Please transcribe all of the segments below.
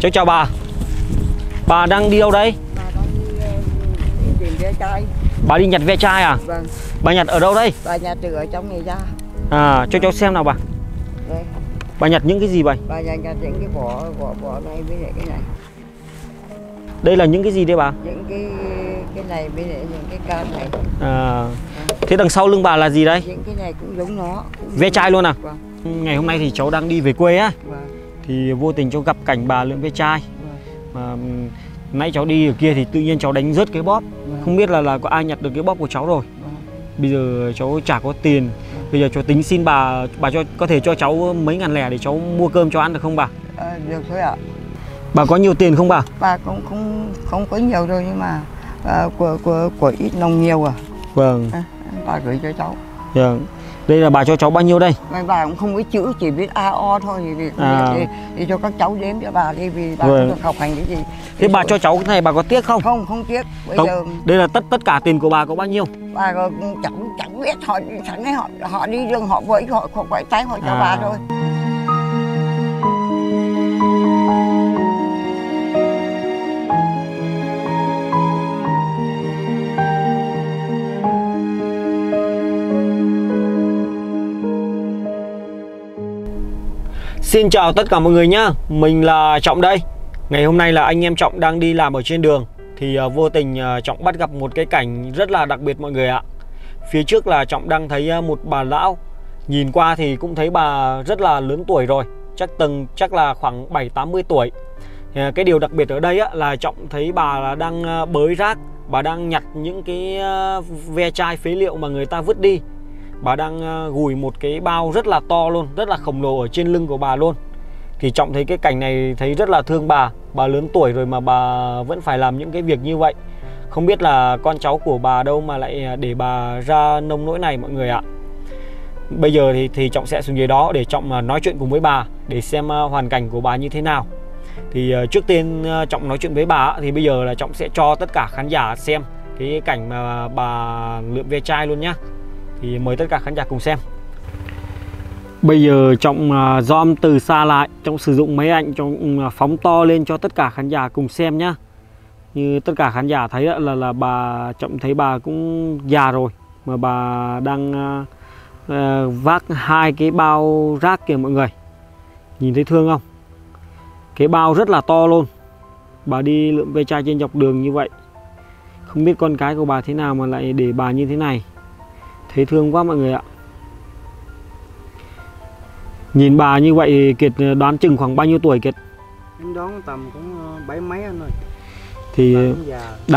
Cháu chào bà. Bà đang đi đâu đấy? Bà đang tìm ve chai. Bà đi nhặt ve chai à? Vâng. Bà nhặt ở đâu đây? Bà nhặt từ ở trong này ra. À, cho cháu xem nào bà. Đây. Bà nhặt những cái gì vậy? Bà nhặt những cái vỏ này với lại cái này. Đây là những cái gì đấy bà? Những cái này với lại những cái can này. À. Thế đằng sau lưng bà là gì đây? Những cái này cũng giống nó. Ve chai luôn à? Vâng. Ngày hôm nay thì cháu đang đi về quê á. Vâng. Thì vô tình cháu gặp cảnh bà lượm ve chai. Vâng. Mà nãy cháu đi ở kia thì tự nhiên cháu đánh rớt cái bóp. Vâng. Không biết là có ai nhặt được cái bóp của cháu rồi. Vâng. Bây giờ cháu chả có tiền. Vâng. Bây giờ cháu tính xin bà cho có thể cho cháu mấy ngàn lẻ để cháu mua cơm cho ăn được không bà? À, được thôi ạ. Bà có nhiều tiền không bà? Bà cũng không có nhiều đâu nhưng mà của ít nông nhiều à. Vâng. À, bà gửi cho cháu. Vâng. Đây là bà cho cháu bao nhiêu đây? Bà cũng không biết chữ, chỉ biết A O thôi thì cho các cháu đếm cho bà đi vì bà không được học hành cái gì. Thế bà cho cháu cái này bà có tiếc không? Không, không tiếc. Bây giờ đây là tất cả tiền của bà có bao nhiêu? Bà chẳng biết, họ đi đường họ với họ quẩy tay họ cho bà thôi. Xin chào tất cả mọi người nhá, mình là Trọng đây. Ngày hôm nay là anh em Trọng đang đi làm ở trên đường. Thì vô tình Trọng bắt gặp một cái cảnh rất là đặc biệt mọi người ạ. Phía trước là Trọng đang thấy một bà lão. Nhìn qua thì cũng thấy bà rất là lớn tuổi rồi. Chắc là khoảng 70-80 tuổi. Cái điều đặc biệt ở đây á, là Trọng thấy bà đang bới rác. Bà đang nhặt những cái ve chai phế liệu mà người ta vứt đi. Bà đang gùi một cái bao rất là to luôn, rất là khổng lồ ở trên lưng của bà luôn. Thì Trọng thấy cái cảnh này thấy rất là thương bà lớn tuổi rồi mà bà vẫn phải làm những cái việc như vậy. Không biết là con cháu của bà đâu mà lại để bà ra nông nỗi này mọi người ạ. Bây giờ thì Trọng sẽ xuống dưới đó để Trọng nói chuyện cùng với bà, để xem hoàn cảnh của bà như thế nào. Thì trước tiên Trọng nói chuyện với bà thì bây giờ là Trọng sẽ cho tất cả khán giả xem cái cảnh mà bà lượm ve chai luôn nhá. Thì mời tất cả khán giả cùng xem. Bây giờ Trọng zoom từ xa lại, Trọng sử dụng máy ảnh, Trọng phóng to lên cho tất cả khán giả cùng xem nhá. Như tất cả khán giả thấy là bà, Trọng thấy bà cũng già rồi mà bà đang vác hai cái bao rác kìa mọi người. Nhìn thấy thương không? Cái bao rất là to luôn. Bà đi lượm ve chai trên dọc đường như vậy. Không biết con cái của bà thế nào mà lại để bà như thế này. Thấy thương quá mọi người ạ. Nhìn bà như vậy Kiệt đoán chừng khoảng bao nhiêu tuổi Kiệt? Em đoán tầm cũng 70 mấy anh ơi. Thì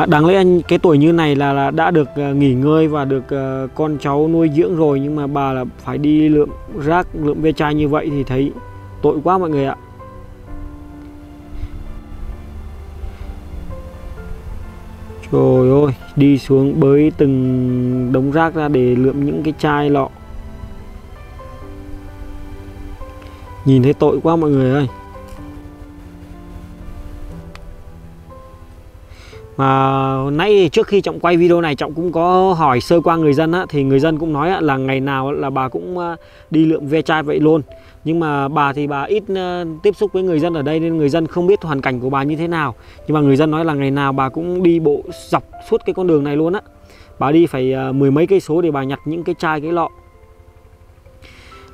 đáng lẽ anh cái tuổi như này là đã được nghỉ ngơi và được con cháu nuôi dưỡng rồi. Nhưng mà bà là phải đi lượm rác, lượm ve chai như vậy thì thấy tội quá mọi người ạ. Trời ơi, đi xuống bới từng đống rác ra để lượm những cái chai lọ. Nhìn thấy tội quá mọi người ơi. Mà nãy trước khi Trọng quay video này, Trọng cũng có hỏi sơ qua người dân á, thì người dân cũng nói là ngày nào là bà cũng đi lượm ve chai vậy luôn. Nhưng mà bà thì bà ít tiếp xúc với người dân ở đây nên người dân không biết hoàn cảnh của bà như thế nào. Nhưng mà người dân nói là ngày nào bà cũng đi bộ dọc suốt cái con đường này luôn á. Bà đi phải mười mấy cây số để bà nhặt những cái chai, cái lọ.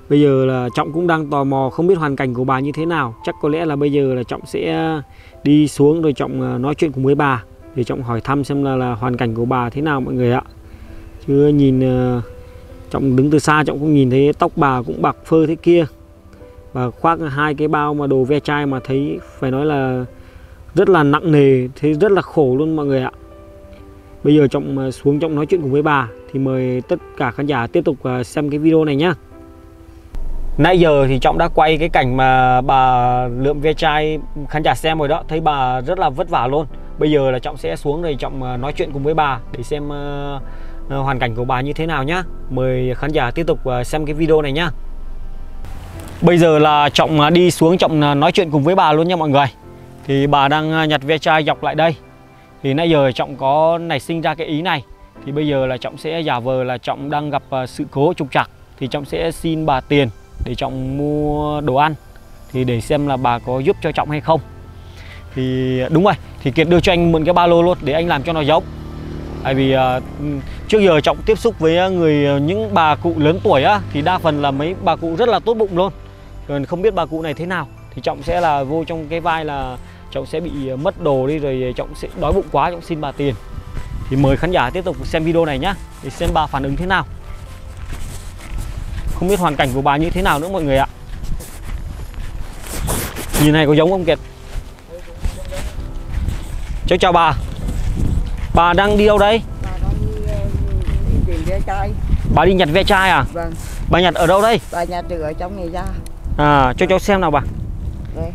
Bây giờ là Trọng cũng đang tò mò không biết hoàn cảnh của bà như thế nào. Chắc có lẽ là bây giờ là Trọng sẽ đi xuống rồi Trọng nói chuyện cùng với bà. Để Trọng hỏi thăm xem là hoàn cảnh của bà thế nào mọi người ạ. Chứ nhìn Trọng đứng từ xa Trọng cũng nhìn thấy tóc bà cũng bạc phơ thế kia. Và khoác hai cái bao mà đồ ve chai mà thấy phải nói là rất là nặng nề, thấy rất là khổ luôn mọi người ạ. Bây giờ Trọng xuống Trọng nói chuyện cùng với bà. Thì mời tất cả khán giả tiếp tục xem cái video này nhá. Nãy giờ thì Trọng đã quay cái cảnh mà bà lượm ve chai khán giả xem rồi đó. Thấy bà rất là vất vả luôn. Bây giờ là Trọng sẽ xuống rồi Trọng nói chuyện cùng với bà để xem hoàn cảnh của bà như thế nào nhá. Mời khán giả tiếp tục xem cái video này nhá. Bây giờ là Trọng đi xuống Trọng nói chuyện cùng với bà luôn nha mọi người. Thì bà đang nhặt ve chai dọc lại đây. Thì nãy giờ Trọng có nảy sinh ra cái ý này. Thì bây giờ là Trọng sẽ giả vờ là Trọng đang gặp sự cố trục trặc. Thì Trọng sẽ xin bà tiền để Trọng mua đồ ăn. Thì để xem là bà có giúp cho Trọng hay không. Thì đúng rồi, thì Kiệt đưa cho anh mượn cái ba lô luôn để anh làm cho nó giống. Tại vì trước giờ Trọng tiếp xúc với những bà cụ lớn tuổi á, thì đa phần là mấy bà cụ rất là tốt bụng luôn. Còn không biết bà cụ này thế nào thì Trọng sẽ là vô trong cái vai là Trọng sẽ bị mất đồ đi, rồi Trọng sẽ đói bụng quá, Trọng xin bà tiền. Thì mời khán giả tiếp tục xem video này nhá, để xem bà phản ứng thế nào. Không biết hoàn cảnh của bà như thế nào nữa mọi người ạ. Nhìn này có giống không Kiệt? Cháu chào bà. Bà đang đi đâu đấy? Bà đang đi ve chai. Bà đi nhặt ve chai à? Vâng. Bà nhặt ở đâu đây? Bà nhặt được ở trong này ra. À, cho cháu xem nào bà. Đây.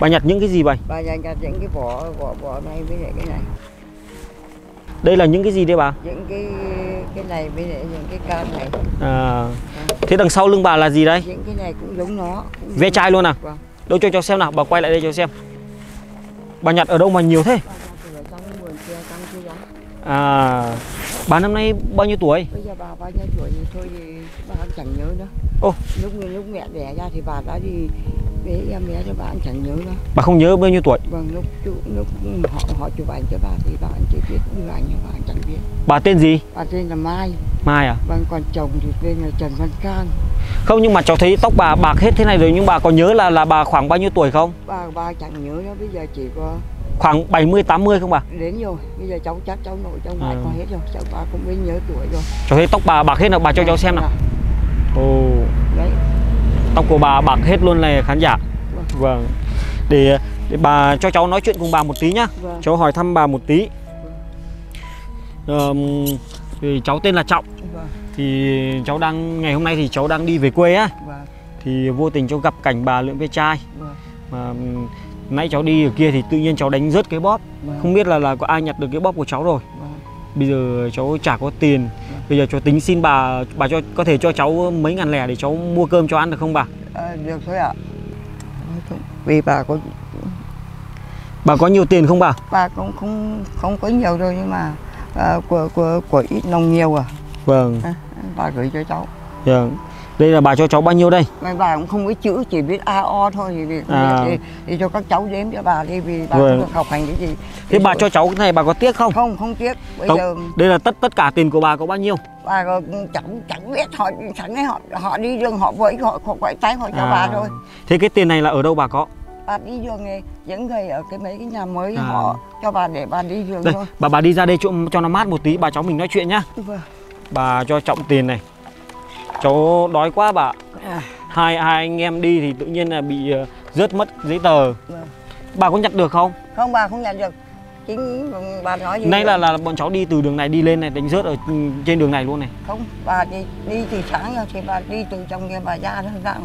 Bà nhặt những cái gì vậy? Bà nhặt những cái vỏ này với lại cái này. Đây là những cái gì đây bà? Những cái này với lại những cái can này. À. Thế đằng sau lưng bà là gì đây? Những cái này cũng giống nó. Ve chai luôn à? Vâng. Đâu cho cháu xem nào, bà quay lại đây cho xem. Bà nhặt ở đâu mà nhiều thế? À, bà năm nay bao nhiêu tuổi? Bây giờ bà bao nhiêu tuổi thì thôi thì bà cũng chẳng nhớ nữa. Ô. Lúc mẹ đẻ ra thì bà đã đi bế em bé cho bà cũng chẳng nhớ nữa. Bà không nhớ bao nhiêu tuổi? Vâng, lúc họ chụp ảnh cho bà thì bà cũng chỉ biết như ảnh nhưng bà cũng chẳng biết. Bà tên gì? Bà tên là Mai. Mai à? Vâng, còn chồng thì tên là Trần Văn Can. Không, nhưng mà cháu thấy tóc bà bạc hết thế này rồi, nhưng bà có nhớ là bà khoảng bao nhiêu tuổi không? Bà chẳng nhớ nữa, bây giờ chỉ có khoảng 70-80 không bà? Đến rồi, bây giờ cháu chắc cháu nội cháu ngoại còn hết rồi, cháu bà cũng biết nhớ tuổi rồi. Cháu thấy tóc bà bạc hết nào, bà cho cháu xem nào. Ồ. Đấy. Tóc của bà bạc hết luôn này khán giả. Vâng. Vâng. Để bà cho cháu nói chuyện cùng bà một tí nhá. Vâng. Cháu hỏi thăm bà một tí. Vâng. Thì cháu tên là Trọng. Vâng. Thì cháu đang ngày hôm nay thì cháu đang đi về quê á. Vâng. Thì vô tình cháu gặp cảnh bà lượm ve chai. Vâng. Mà nãy cháu đi ở kia thì tự nhiên cháu đánh rớt cái bóp. Vâng. Không biết là có ai nhặt được cái bóp của cháu rồi. Vâng. Bây giờ cháu chả có tiền. Vâng. Bây giờ cháu tính xin bà cho có thể cho cháu mấy ngàn lẻ để cháu mua cơm cho ăn được không bà? À, được thôi ạ. Vì bà có nhiều tiền không bà? Bà cũng không có nhiều đâu nhưng mà của ít nông nhiều à. Vâng. À, bà gửi cho cháu. Vâng. Đây là bà cho cháu bao nhiêu đây? Bà cũng không biết chữ, chỉ biết A O thôi thì cho các cháu đếm cho bà đi vì bà không học hành cái gì. Thế bà cho cháu cái này bà có tiếc không? Không tiếc. Bây giờ đây là tất cả tiền của bà có bao nhiêu? Bà chẳng biết, họ chẳng ấy họ đi đường họ với họ quậy tái họ cho bà thôi. Thế cái tiền này là ở đâu bà có? Bà đi đường này, những người ở mấy cái nhà mới họ cho bà để bà đi đường đây, thôi. Bà đi ra đây cho nó mát một tí, bà cháu mình nói chuyện nhá. Vâng. Bà cho Trọng tiền này. Cháu đói quá bà. Hai anh em đi thì tự nhiên là bị rớt mất giấy tờ. Vâng. Bà có nhặt được không? Không, bà không nhặt được. Chính bà nói gì? Nay là bọn cháu đi từ đường này đi lên này, đánh rớt ở trên đường này luôn này. Không, bà đi từ sáng rồi thì bà đi từ trong kia bà ra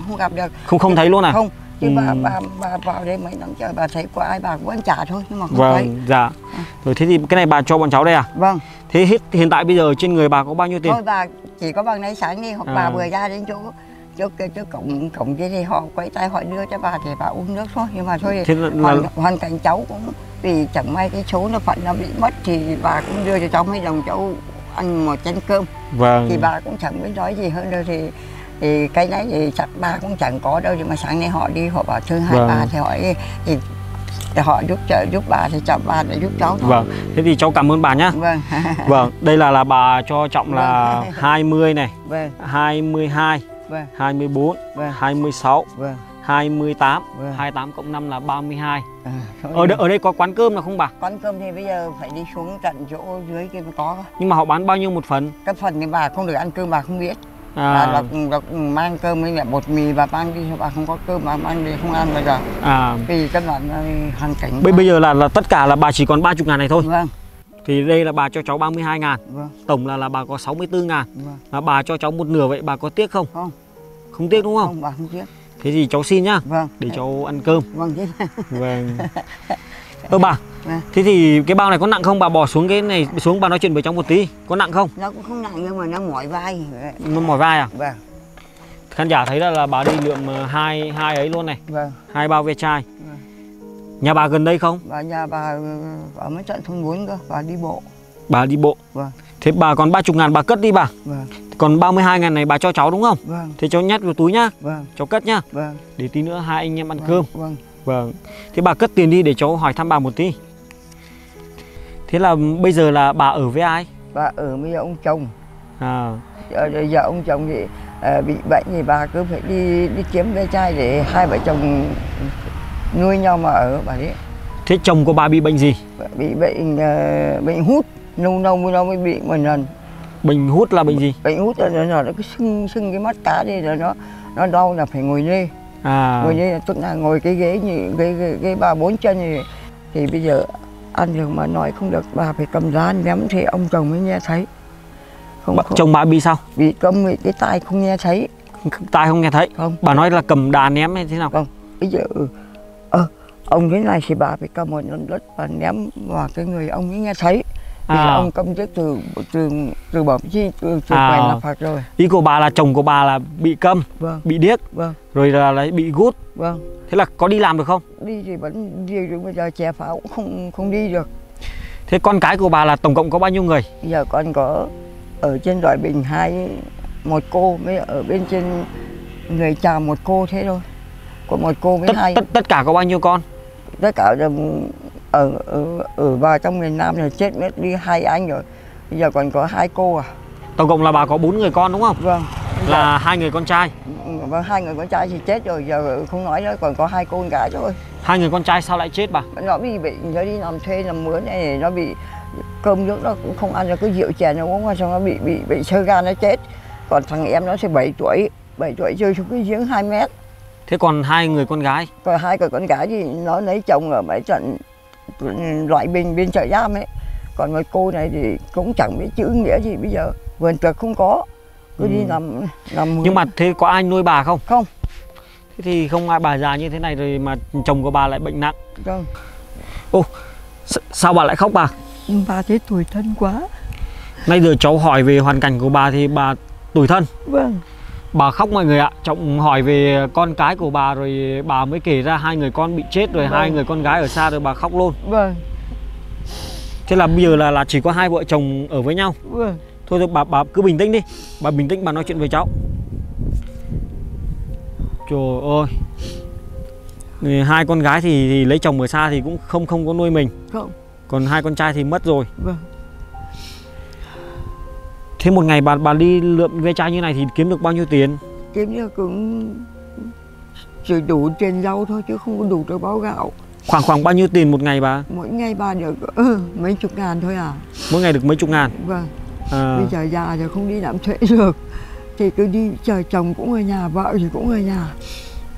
không gặp được. Không thấy luôn à? Không. Chứ bà vào đây mấy năm trời bà thấy có ai bà cũng trả thôi nhưng mà không thấy. Vâng, dạ. Rồi thế thì cái này bà cho bọn cháu đây à? Vâng. Thế hiện tại bây giờ trên người bà có bao nhiêu tiền? Thôi bà chỉ có bằng nãy sáng đi hoặc bà vừa ra đến chỗ cổng kia thì họ quay tay họ đưa cho bà thì bà uống nước thôi nhưng mà thôi thì hoàn cảnh cháu cũng vì chẳng may cái số nó phận nó bị mất thì bà cũng đưa cho cháu mấy đồng cháu ăn một chén cơm. Vâng. Thì bà cũng chẳng biết nói gì hơn đâu thì cái đấy thì chắc bà cũng chẳng có đâu nhưng mà sáng nay họ đi họ bảo thương hai bà thì họ giúp bà thì cháu bà để giúp cháu. Vâng. Thế thì cháu cảm ơn bà nhá. Vâng. Vâng, đây là bà cho Trọng là 20 này. Vâng. 22. Vâng. 24. Vâng. 26. Vâng. 28. Vâng. 28 cộng 5 là 32. À, ở đây có quán cơm nào không bà? Quán cơm thì bây giờ phải đi xuống tận chỗ dưới kia mới có. Nhưng mà họ bán bao nhiêu một phần? Cái phần thì bà không được ăn cơm bà không biết. Bà mang cơm với mẹ bột mì bà mang đi, bà không có cơm bà mang đi không ăn bây giờ. Vì các bạn hoàn cảnh bây giờ là tất cả là bà chỉ còn 30 ngàn này thôi. Vâng. Thì đây là bà cho cháu 32 ngàn. Vâng. Tổng là bà có 64 ngàn. Vâng. Mà bà cho cháu một nửa vậy bà có tiếc không? Không. Không tiếc đúng không? Không, bà không tiếc. Thế thì cháu xin nhá. Vâng. Để cháu ăn cơm. Vâng. Vâng. Bà. Thế thì cái bao này có nặng không? Bà bỏ xuống cái này xuống bà nói chuyện với cháu một tí. Có nặng không? Nó cũng không nặng nhưng mà nó mỏi vai. Nó mỏi vai à? Vâng. Khán giả thấy là bà đi lượm hai ấy luôn này. Vâng. Hai bao ve chai. Vâng. Nhà bà gần đây không? Nhà bà ở mấy trận thôn 4 cơ, bà đi bộ. Bà đi bộ. Vâng. Thế bà còn 30 ngàn bà cất đi bà. Vâng. Còn 32 ngàn này bà cho cháu đúng không? Vâng. Thế cháu nhét vào túi nhá. Vâng. Cháu cất nhá. Vâng. Để tí nữa hai anh em ăn cơm. Vâng. Vâng, thế bà cất tiền đi để cháu hỏi thăm bà một tí. Thế là bây giờ là bà ở với ai? Bà ở với ông chồng. À. Giờ ông chồng thì bị bệnh thì bà cứ phải đi kiếm bé trai để hai vợ chồng nuôi nhau mà ở bà đấy. Thế chồng của bà bị bệnh gì? Bị bệnh hút, lâu mới bị một lần. Bệnh hút là bệnh gì? Bệnh hút là nó cứ sưng cái mắt cá đi rồi nó đau là phải ngồi lê. À. Ngồi lê là tuần là ngồi cái ghế như cái 3-4 chân thì bây giờ ăn được mà nói không được, bà phải cầm ra ném thì ông chồng mới nghe thấy. Chồng bà bị sao? Bị cầm cái tai không nghe thấy. Tai không nghe thấy? Không. Bà nói là cầm đà ném hay thế nào? Không. Bây giờ ông thế này thì bà phải cầm một lần đất và ném vào cái người ông ấy nghe thấy. Bây giờ ông cầm trước từ bẩm chi từ quay là phạt rồi. Ý của bà là chồng của bà là bị câm, vâng, bị điếc, vâng, rồi là lại bị gút. Vâng. Thế là có đi làm được không? Đi thì vẫn đi được, bây giờ chè pháo không đi được. Thế con cái của bà là tổng cộng có bao nhiêu người? Bây giờ con có ở trên Đoại Bình một cô, mới ở bên trên người chà một cô thế thôi. Có một cô với hai. Tất cả có bao nhiêu con? Tất cả là ở vào trong miền Nam rồi chết mất đi hai anh rồi. Bây giờ còn có hai cô à. Tổng cộng là bà có 4 người con đúng không? Vâng. Là 2 người con trai. Vâng, 2 người con trai thì chết rồi, giờ không nói nữa, còn có 2 con gái thôi. 2 người con trai sao lại chết bà? Nó bị bệnh, nó đi làm thuê làm mướn này, nó bị cơm nước nó cũng không ăn, nó cứ rượu chè nó uống, xong nó bị sơ gan nó chết. Còn thằng em nó sẽ 7 tuổi rơi xuống cái giếng 2 mét. Thế còn 2 người con gái? Còn 2 người con gái thì nó lấy chồng ở mấy trận Loại Bình bên trại giam ấy. Còn một cô này thì cũng chẳng biết chữ nghĩa gì, bây giờ vườn trược không có, cứ đi làm. Nhưng mà thế có ai nuôi bà không? Không. Thế thì không ai, bà già như thế này rồi mà chồng của bà lại bệnh nặng. Vâng. Ô, sao bà lại khóc bà? Bà thấy tủi thân quá. Ngay giờ cháu hỏi về hoàn cảnh của bà thì bà tủi thân. Vâng. Bà khóc mọi người ạ. Cháu hỏi về con cái của bà rồi bà mới kể ra 2 người con bị chết rồi, vâng, 2 người con gái ở xa rồi bà khóc luôn. Vâng. Thế là bây giờ là chỉ có 2 vợ chồng ở với nhau. Vâng. Thôi thôi bà cứ bình tĩnh đi. Bà bình tĩnh, bà nói chuyện với cháu. Trời ơi. Người 2 con gái thì lấy chồng ở xa thì cũng không có nuôi mình. Không. Còn 2 con trai thì mất rồi. Vâng. Thế một ngày bà đi lượm ve chai như này thì kiếm được bao nhiêu tiền? Kiếm được cũng chỉ đủ tiền rau thôi chứ không có đủ cho bao gạo. Khoảng bao nhiêu tiền một ngày bà? Mỗi ngày bà được mấy chục ngàn thôi à. Mỗi ngày được mấy chục ngàn? Vâng. À. Bây giờ già rồi không đi làm thuê được thì cứ đi chờ, chồng cũng ở nhà, vợ thì cũng ở nhà,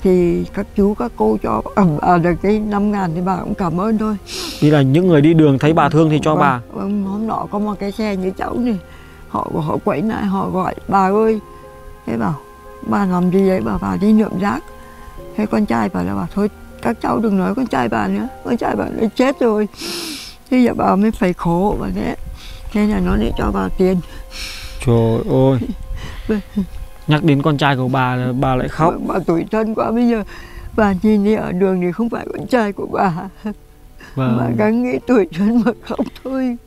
thì các chú các cô cho được cái 5 ngàn thì bà cũng cảm ơn thôi. Thì là những người đi đường thấy bà thương thì cho bà. Hôm nọ có một cái xe như cháu này, họ quẩy lại, họ gọi bà ơi, thế bảo bà làm gì vậy, bà đi lượm rác. Thế con trai bà là bảo thôi các cháu đừng nói con trai bà nữa, con trai bà nó chết rồi, thế giờ bà mới phải khổ bà đấy. Thế là nó để cho bà tiền. Trời ơi. Nhắc đến con trai của bà là bà lại khóc. Bà tủi thân quá, bây giờ bà nhìn đi ở đường thì không phải con trai của bà. Vâng. Bà gắng nghĩ tủi thân mà khóc thôi.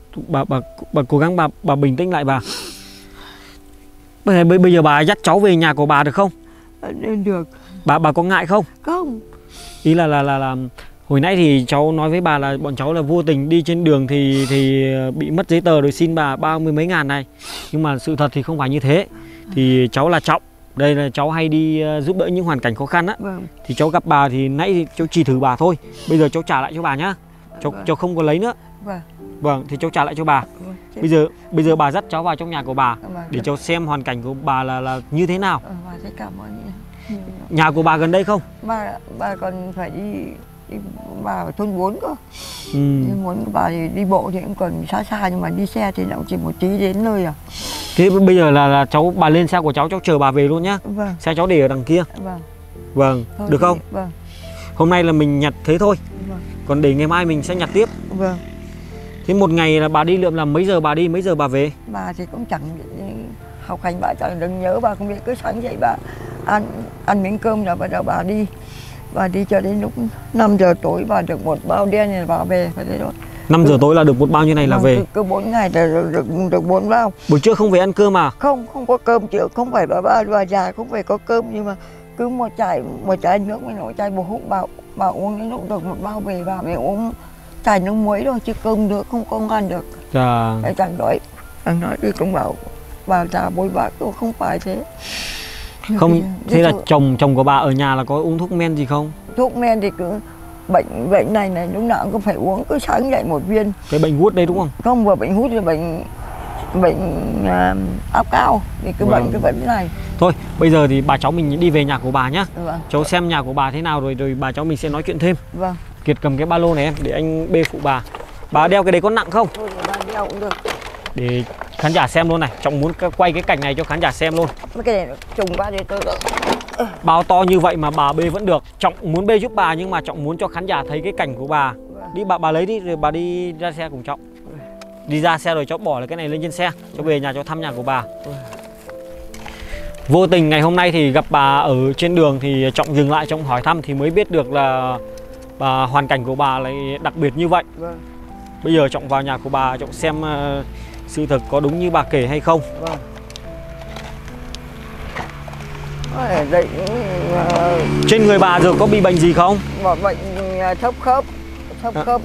Bà cố gắng bà bình tĩnh lại bà. Bây giờ bà dắt cháu về nhà của bà được không? Được. Bà có ngại không? Không. Ý là hồi nãy thì cháu nói với bà là bọn cháu là vô tình đi trên đường thì bị mất giấy tờ rồi xin bà 30 mấy ngàn này. Nhưng mà sự thật thì không phải như thế. Thì cháu là Trọng, đây là cháu hay đi giúp đỡ những hoàn cảnh khó khăn á. Vâng. Thì cháu gặp bà thì nãy thì cháu chỉ thử bà thôi. Bây giờ cháu trả lại cho bà nhá. Cháu, vâng, cháu không có lấy nữa. Vâng. Vâng, thì cháu trả lại cho bà. Vâng. Bây giờ bà dắt cháu vào trong nhà của bà, vâng, để cháu xem hoàn cảnh của bà là như thế nào. Bà sẽ cảm ơn. Nhà của bà gần đây không? Bà còn phải đi bà ở thôn 4 cơ. Muốn bà thì đi bộ thì cũng còn xa, nhưng mà đi xe thì nó chỉ một tí đến nơi à. Thế bây giờ là cháu, bà lên xe của cháu chờ bà về luôn nhá. Vâng. Xe cháu để ở đằng kia. Vâng. Vâng, thôi được thì, không? Vâng. Hôm nay là mình nhặt thế thôi. Vâng. Còn để ngày mai mình sẽ nhặt tiếp. Vâng. Thế một ngày là bà đi lượm là mấy giờ bà đi, mấy giờ bà về? Bà thì cũng chẳng học hành, bà chẳng đừng nhớ, bà không biết, cứ sáng dậy bà ăn miếng cơm rồi bắt đầu bà đi. Bà đi cho đến lúc 5 giờ tối bà được một bao đen này, bà về phải thế đó. 5 giờ tối là được một bao như này là về. Cứ 4 ngày là được 4 bao. Buổi trưa không về ăn cơm à? Không có cơm chứ, không phải bà già không phải có cơm, nhưng mà cứ một chai nước mới nổi chai bột hút, Bà uống đến lúc được một bao bì bà mới uống chai nước muối thôi chứ cơm được không có ăn được. Dạ. Chẳng nói, chẳng nói đi cũng bảo bà già bồi bạc tôi không phải thế. Không, thế là chồng của bà ở nhà là có uống thuốc men gì không? Thuốc men thì cứ bệnh này lúc nào cũng phải uống, cứ sáng dậy một viên. Cái bệnh hút đây đúng không? Không, vừa bệnh hút là bệnh áp cao thì cứ bệnh cái bệnh này. Thôi, bây giờ thì bà cháu mình đi về nhà của bà nhá. Vâng. Cháu xem nhà của bà thế nào rồi bà cháu mình sẽ nói chuyện thêm. Vâng. Kiệt cầm cái ba lô này em để anh bê phụ bà. Bà đeo cái đấy có nặng không? Thôi, bà đeo cũng được. Để khán giả xem luôn này, cháu muốn quay cái cảnh này cho khán giả xem luôn. Cái này trùng qua đây tôi bao to như vậy mà bà bê vẫn được. Trọng muốn bê giúp bà nhưng mà Trọng muốn cho khán giả thấy cái cảnh của bà. Đi bà lấy đi rồi bà đi ra xe cùng Trọng. Đi ra xe rồi cháu bỏ lại cái này lên trên xe, cháu về nhà cháu thăm nhà của bà. Vô tình ngày hôm nay thì gặp bà ở trên đường thì Trọng dừng lại Trọng hỏi thăm thì mới biết được là bà, hoàn cảnh của bà lại đặc biệt như vậy. Bây giờ Trọng vào nhà của bà Trọng xem sự thật có đúng như bà kể hay không. Trên người bà giờ có bị bệnh gì không? Bệnh thấp khớp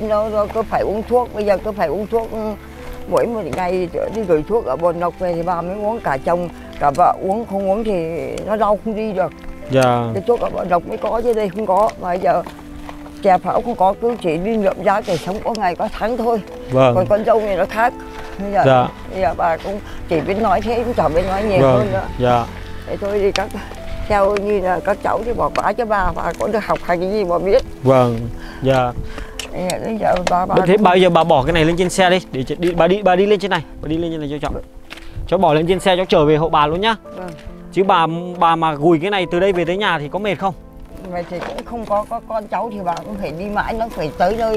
nó cứ phải uống thuốc. Bây giờ cứ phải uống thuốc mỗi một ngày, đi gửi thuốc ở Bồn Độc về thì bà mới uống, cả chồng cả vợ uống, không uống thì nó đau không đi được. Dạ. Cái thuốc ở Bồn Độc mới có chứ đây không có. Mà giờ chè phở không có, cứ chỉ đi lượm giá để sống có ngày có tháng thôi. Vâng. Còn con dâu này nó khác. Bây giờ, dạ. Bây giờ bà cũng chỉ biết nói thế, cũng chẳng biết nói nhiều hơn nữa. Dạ. Để thôi thì các theo như là các cháu thì bỏ qua cho bà có được học hành cái gì bà biết. Vâng. Dạ. Bây giờ bà thế cũng... bây giờ bà bỏ cái này lên trên xe đi, để bà đi lên trên này, bà đi lên trên này cho Trọng. Cháu bỏ lên trên xe cháu trở về hộ bà luôn nhá. Vâng. Chứ bà mà gùi cái này từ đây về tới nhà thì có mệt không? Vậy thì cũng không có con cháu thì bà cũng phải đi mãi, nó phải tới nơi.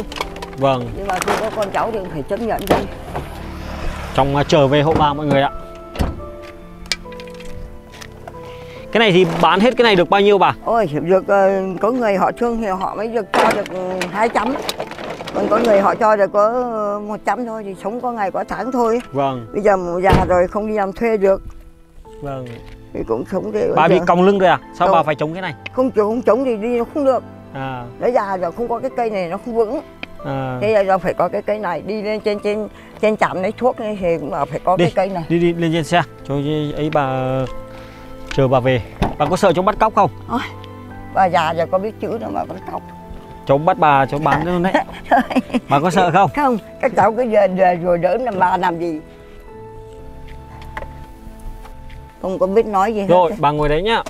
Vâng. Nhưng mà khi có con cháu thì cũng phải chấp nhận thôi. Trọng trở về hộ bà mọi người ạ. Cái này thì bán hết cái này được bao nhiêu bà? Ôi, được có người họ thương thì họ mới được cho được 200. Còn có người họ cho được có 100 thôi thì sống có ngày có tháng thôi. Vâng. Bây giờ già rồi không đi làm thuê được. Vâng. Thì cũng sống thế. Bà bị còng lưng rồi à? Sao bà phải chống cái này? Không chống thì đi nó không được. À. Nó già rồi không có cái cây này nó không vững. À. Thế giờ phải có cái cây này, đi lên trên trạm lấy thuốc này thì cũng phải có cái cây này. Đi lên trên xe. Cho ấy bà chờ bà về. Bà có sợ cháu bắt cóc không? Ôi, bà già giờ có biết chữ đâu mà bắt cóc. Cháu bắt bà cháu bán luôn đấy. Bà có sợ không? Không, các cháu cứ giờ rồi đỡ làm bà làm gì. Không có biết nói gì hết. Rồi, bà ngồi đấy nhá.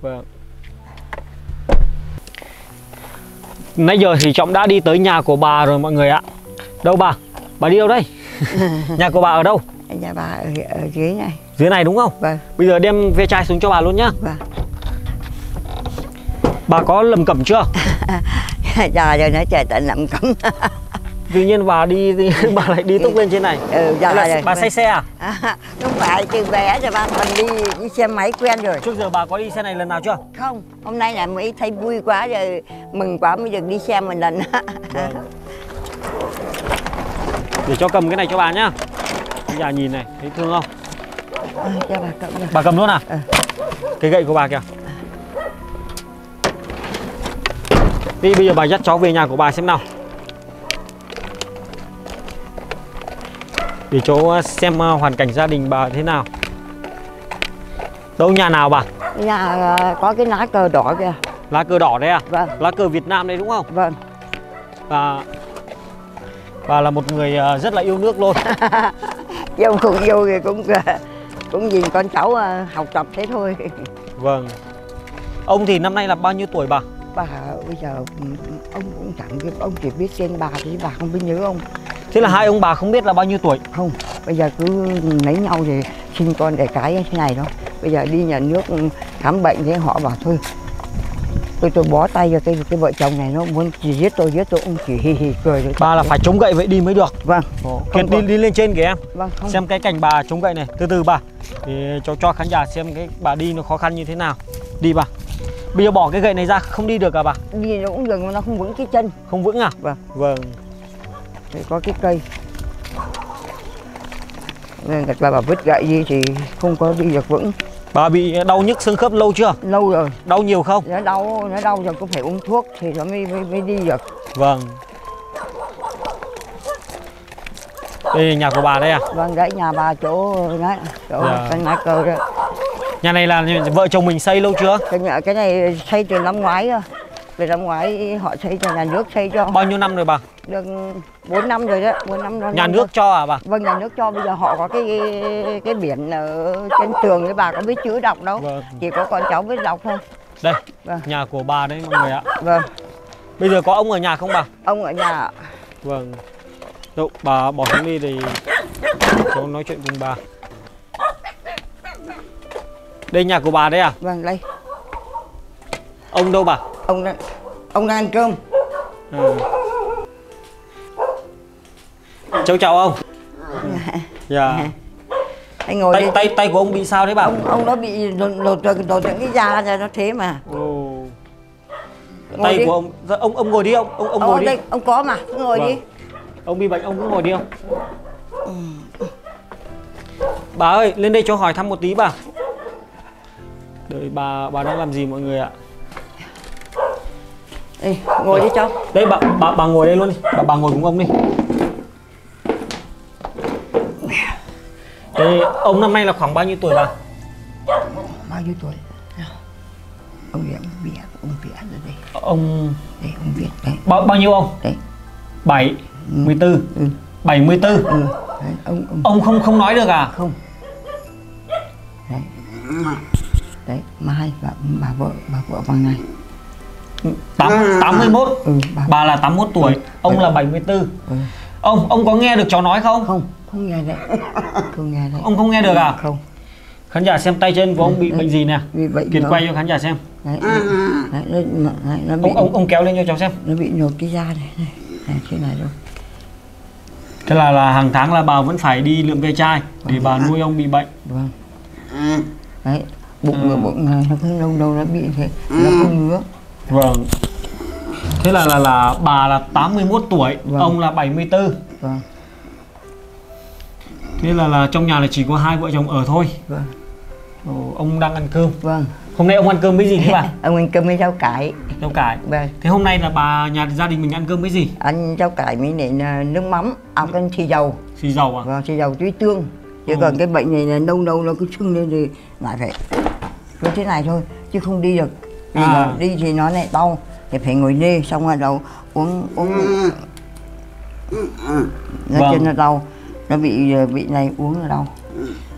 Vâng. Nãy giờ thì Trọng đã đi tới nhà của bà rồi mọi người ạ. Đâu bà? Bà đi đâu đây? Nhà của bà ở đâu? Nhà bà ở dưới này. Dưới này đúng không? Vâng. Bây giờ đem ve chai xuống cho bà luôn nhá. Vâng. Bà có lầm cẩm chưa? Dạ rồi nó trời tận lầm cẩm. Tuy nhiên bà đi bà lại đi túc lên trên này. Ừ, dạ rồi. Bà say xe à? Không phải, từ bé rồi bà còn đi xe máy quen rồi. Trước giờ bà có đi xe này lần nào chưa? Không, hôm nay là mới thấy vui quá rồi, mừng quá mới được đi xe một lần. Vâng. Để cho cầm cái này cho bà nhá. Bây giờ nhìn này, thấy thương không? Cho bà cầm rồi. Bà cầm luôn à? Cái gậy của bà kìa. Đi bây giờ bà dắt cháu về nhà của bà xem nào. Để cháu xem hoàn cảnh gia đình bà thế nào. Đâu nhà nào bà? Nhà có cái lá cờ đỏ kìa. Lá cờ đỏ đấy à? Vâng. Lá cờ Việt Nam đấy đúng không? Vâng. Bà là một người rất là yêu nước luôn. Yêu không yêu thì cũng nhìn con cháu học tập thế thôi. Vâng. Ông thì năm nay là bao nhiêu tuổi bà? Bà bây giờ ông cũng chẳng biết, ông chỉ biết tên bà thì bà không biết nhớ ông. Thế là hai ông bà không biết là bao nhiêu tuổi? Không, bây giờ cứ lấy nhau thì sinh con đẻ cái thế này đó. Bây giờ đi nhà nước khám bệnh thế họ bảo thôi tôi bó tay cho cái vợ chồng này nó muốn giết tôi cũng chỉ hì cười thôi. Bà là phải chống gậy vậy đi mới được. Vâng. Kiệt đi lên trên kìa em. Vâng. Không. Xem cái cảnh bà chống gậy này, từ từ bà. Thì cháu cho khán giả xem cái bà đi nó khó khăn như thế nào. Đi bà. Bây giờ bỏ cái gậy này ra không đi được à bà? Đi nó cũng được mà nó không vững cái chân. Không vững à? Vâng. Để có cái cây nên bà vứt gậy gì thì không có đi được vững. Bà bị đau nhức xương khớp lâu chưa? Lâu rồi. Đau nhiều không? Nó đau rồi cũng phải uống thuốc thì nó mới đi được. Vâng. Đây nhà của bà đây à? Vâng, đấy nhà bà chỗ đấy, chỗ căn nhà cơ đấy. Nhà này là vợ chồng mình xây lâu chưa? Cái này xây từ năm ngoái rồi. Từ năm ngoái họ xây cho nhà nước xây cho. Bao nhiêu năm rồi bà? Được 4 năm rồi đấy, 4 năm rồi. Nhà nước rồi. Cho à bà? Vâng, nhà nước cho. Bây giờ họ có cái biển ở trên tường đấy, bà có biết chữ đọc đâu. Vâng. Chỉ có con cháu biết đọc thôi. Đây, vâng. Nhà của bà đấy mọi người ạ. Vâng. Bây giờ có ông ở nhà không bà? Ông ở nhà ạ. Vâng. Đâu, bà bỏ xuống đi thì cháu nói chuyện cùng bà. Đây nhà của bà đấy à? Vâng, đây. Ông đâu bà? Ông đang ăn cơm. Ừ. Cháu chào ông. Dạ. Anh ngồi đây. Tay của ông bị sao đấy bà? Ông nó bị lột cái da ra nó thế mà. Ồ. Tay của ông ngồi đi ông ngồi đi. Ông có mà, cứ ngồi đi. Ông bị bệnh ông cũng ngồi đi không? Bà ơi, lên đây cho hỏi thăm một tí bà. Đợi bà đang làm gì mọi người ạ? Ê, ngồi đi cháu. Đây bà ngồi đây luôn đi. Bà ngồi cùng ông đi. Đây, ông năm nay là khoảng bao nhiêu tuổi bà? Bao nhiêu tuổi? Ông Việt, rồi đây. Ông đây, ông Việt đây. Bao nhiêu ông? Đây. 7. 14. Ừ. 74. Ừ. Đấy, ông không nói được à? Không. Đấy. Đấy, mai bà vợ bằng này. 81. Ừ, bà là 81 tuổi, ừ. Ông là 74. Ừ. Ông có nghe được cháu nói không? Không, không nghe đấy. Không nghe đấy. Ông không nghe được à? Không. Khán giả xem tay chân của ông bị đấy, bệnh gì nè? Kiệt quay cho khán giả xem. Đấy. Đấy, nó bị... Ông kéo lên cho cháu xem. Nó bị nhột cái da này. Này. Thế này luôn. Thế là hàng tháng là bà vẫn phải đi lượm ve chai để bà nuôi ông bị bệnh. Vâng. Đấy, bụng nó cứ lâu nó bị thế, nó cứ ngứa. Vâng. Thế là bà là 81 tuổi, vâng. Ông là 74. Vâng. Thế là trong nhà là chỉ có hai vợ chồng ở thôi. Vâng. Ồ, ông đang ăn cơm. Vâng. Hôm nay ông ăn cơm với gì thế bà? Ông ăn cơm với rau cải. Rau cải. Vâng. Thế hôm nay là bà nhà gia đình mình ăn cơm với gì? Ăn rau cải với nước mắm, ăn canh xì dầu. Xì dầu à? Vâng, xì dầu chuối tương. Chứ còn cái bệnh này là lâu nó cứ sưng lên thì lại phải cứ thế này thôi chứ không đi được. Vì đi thì nó lại đau thì phải ngồi đi xong rồi đầu uống. Nó vâng. Chân nó đau, nó bị này uống là đau.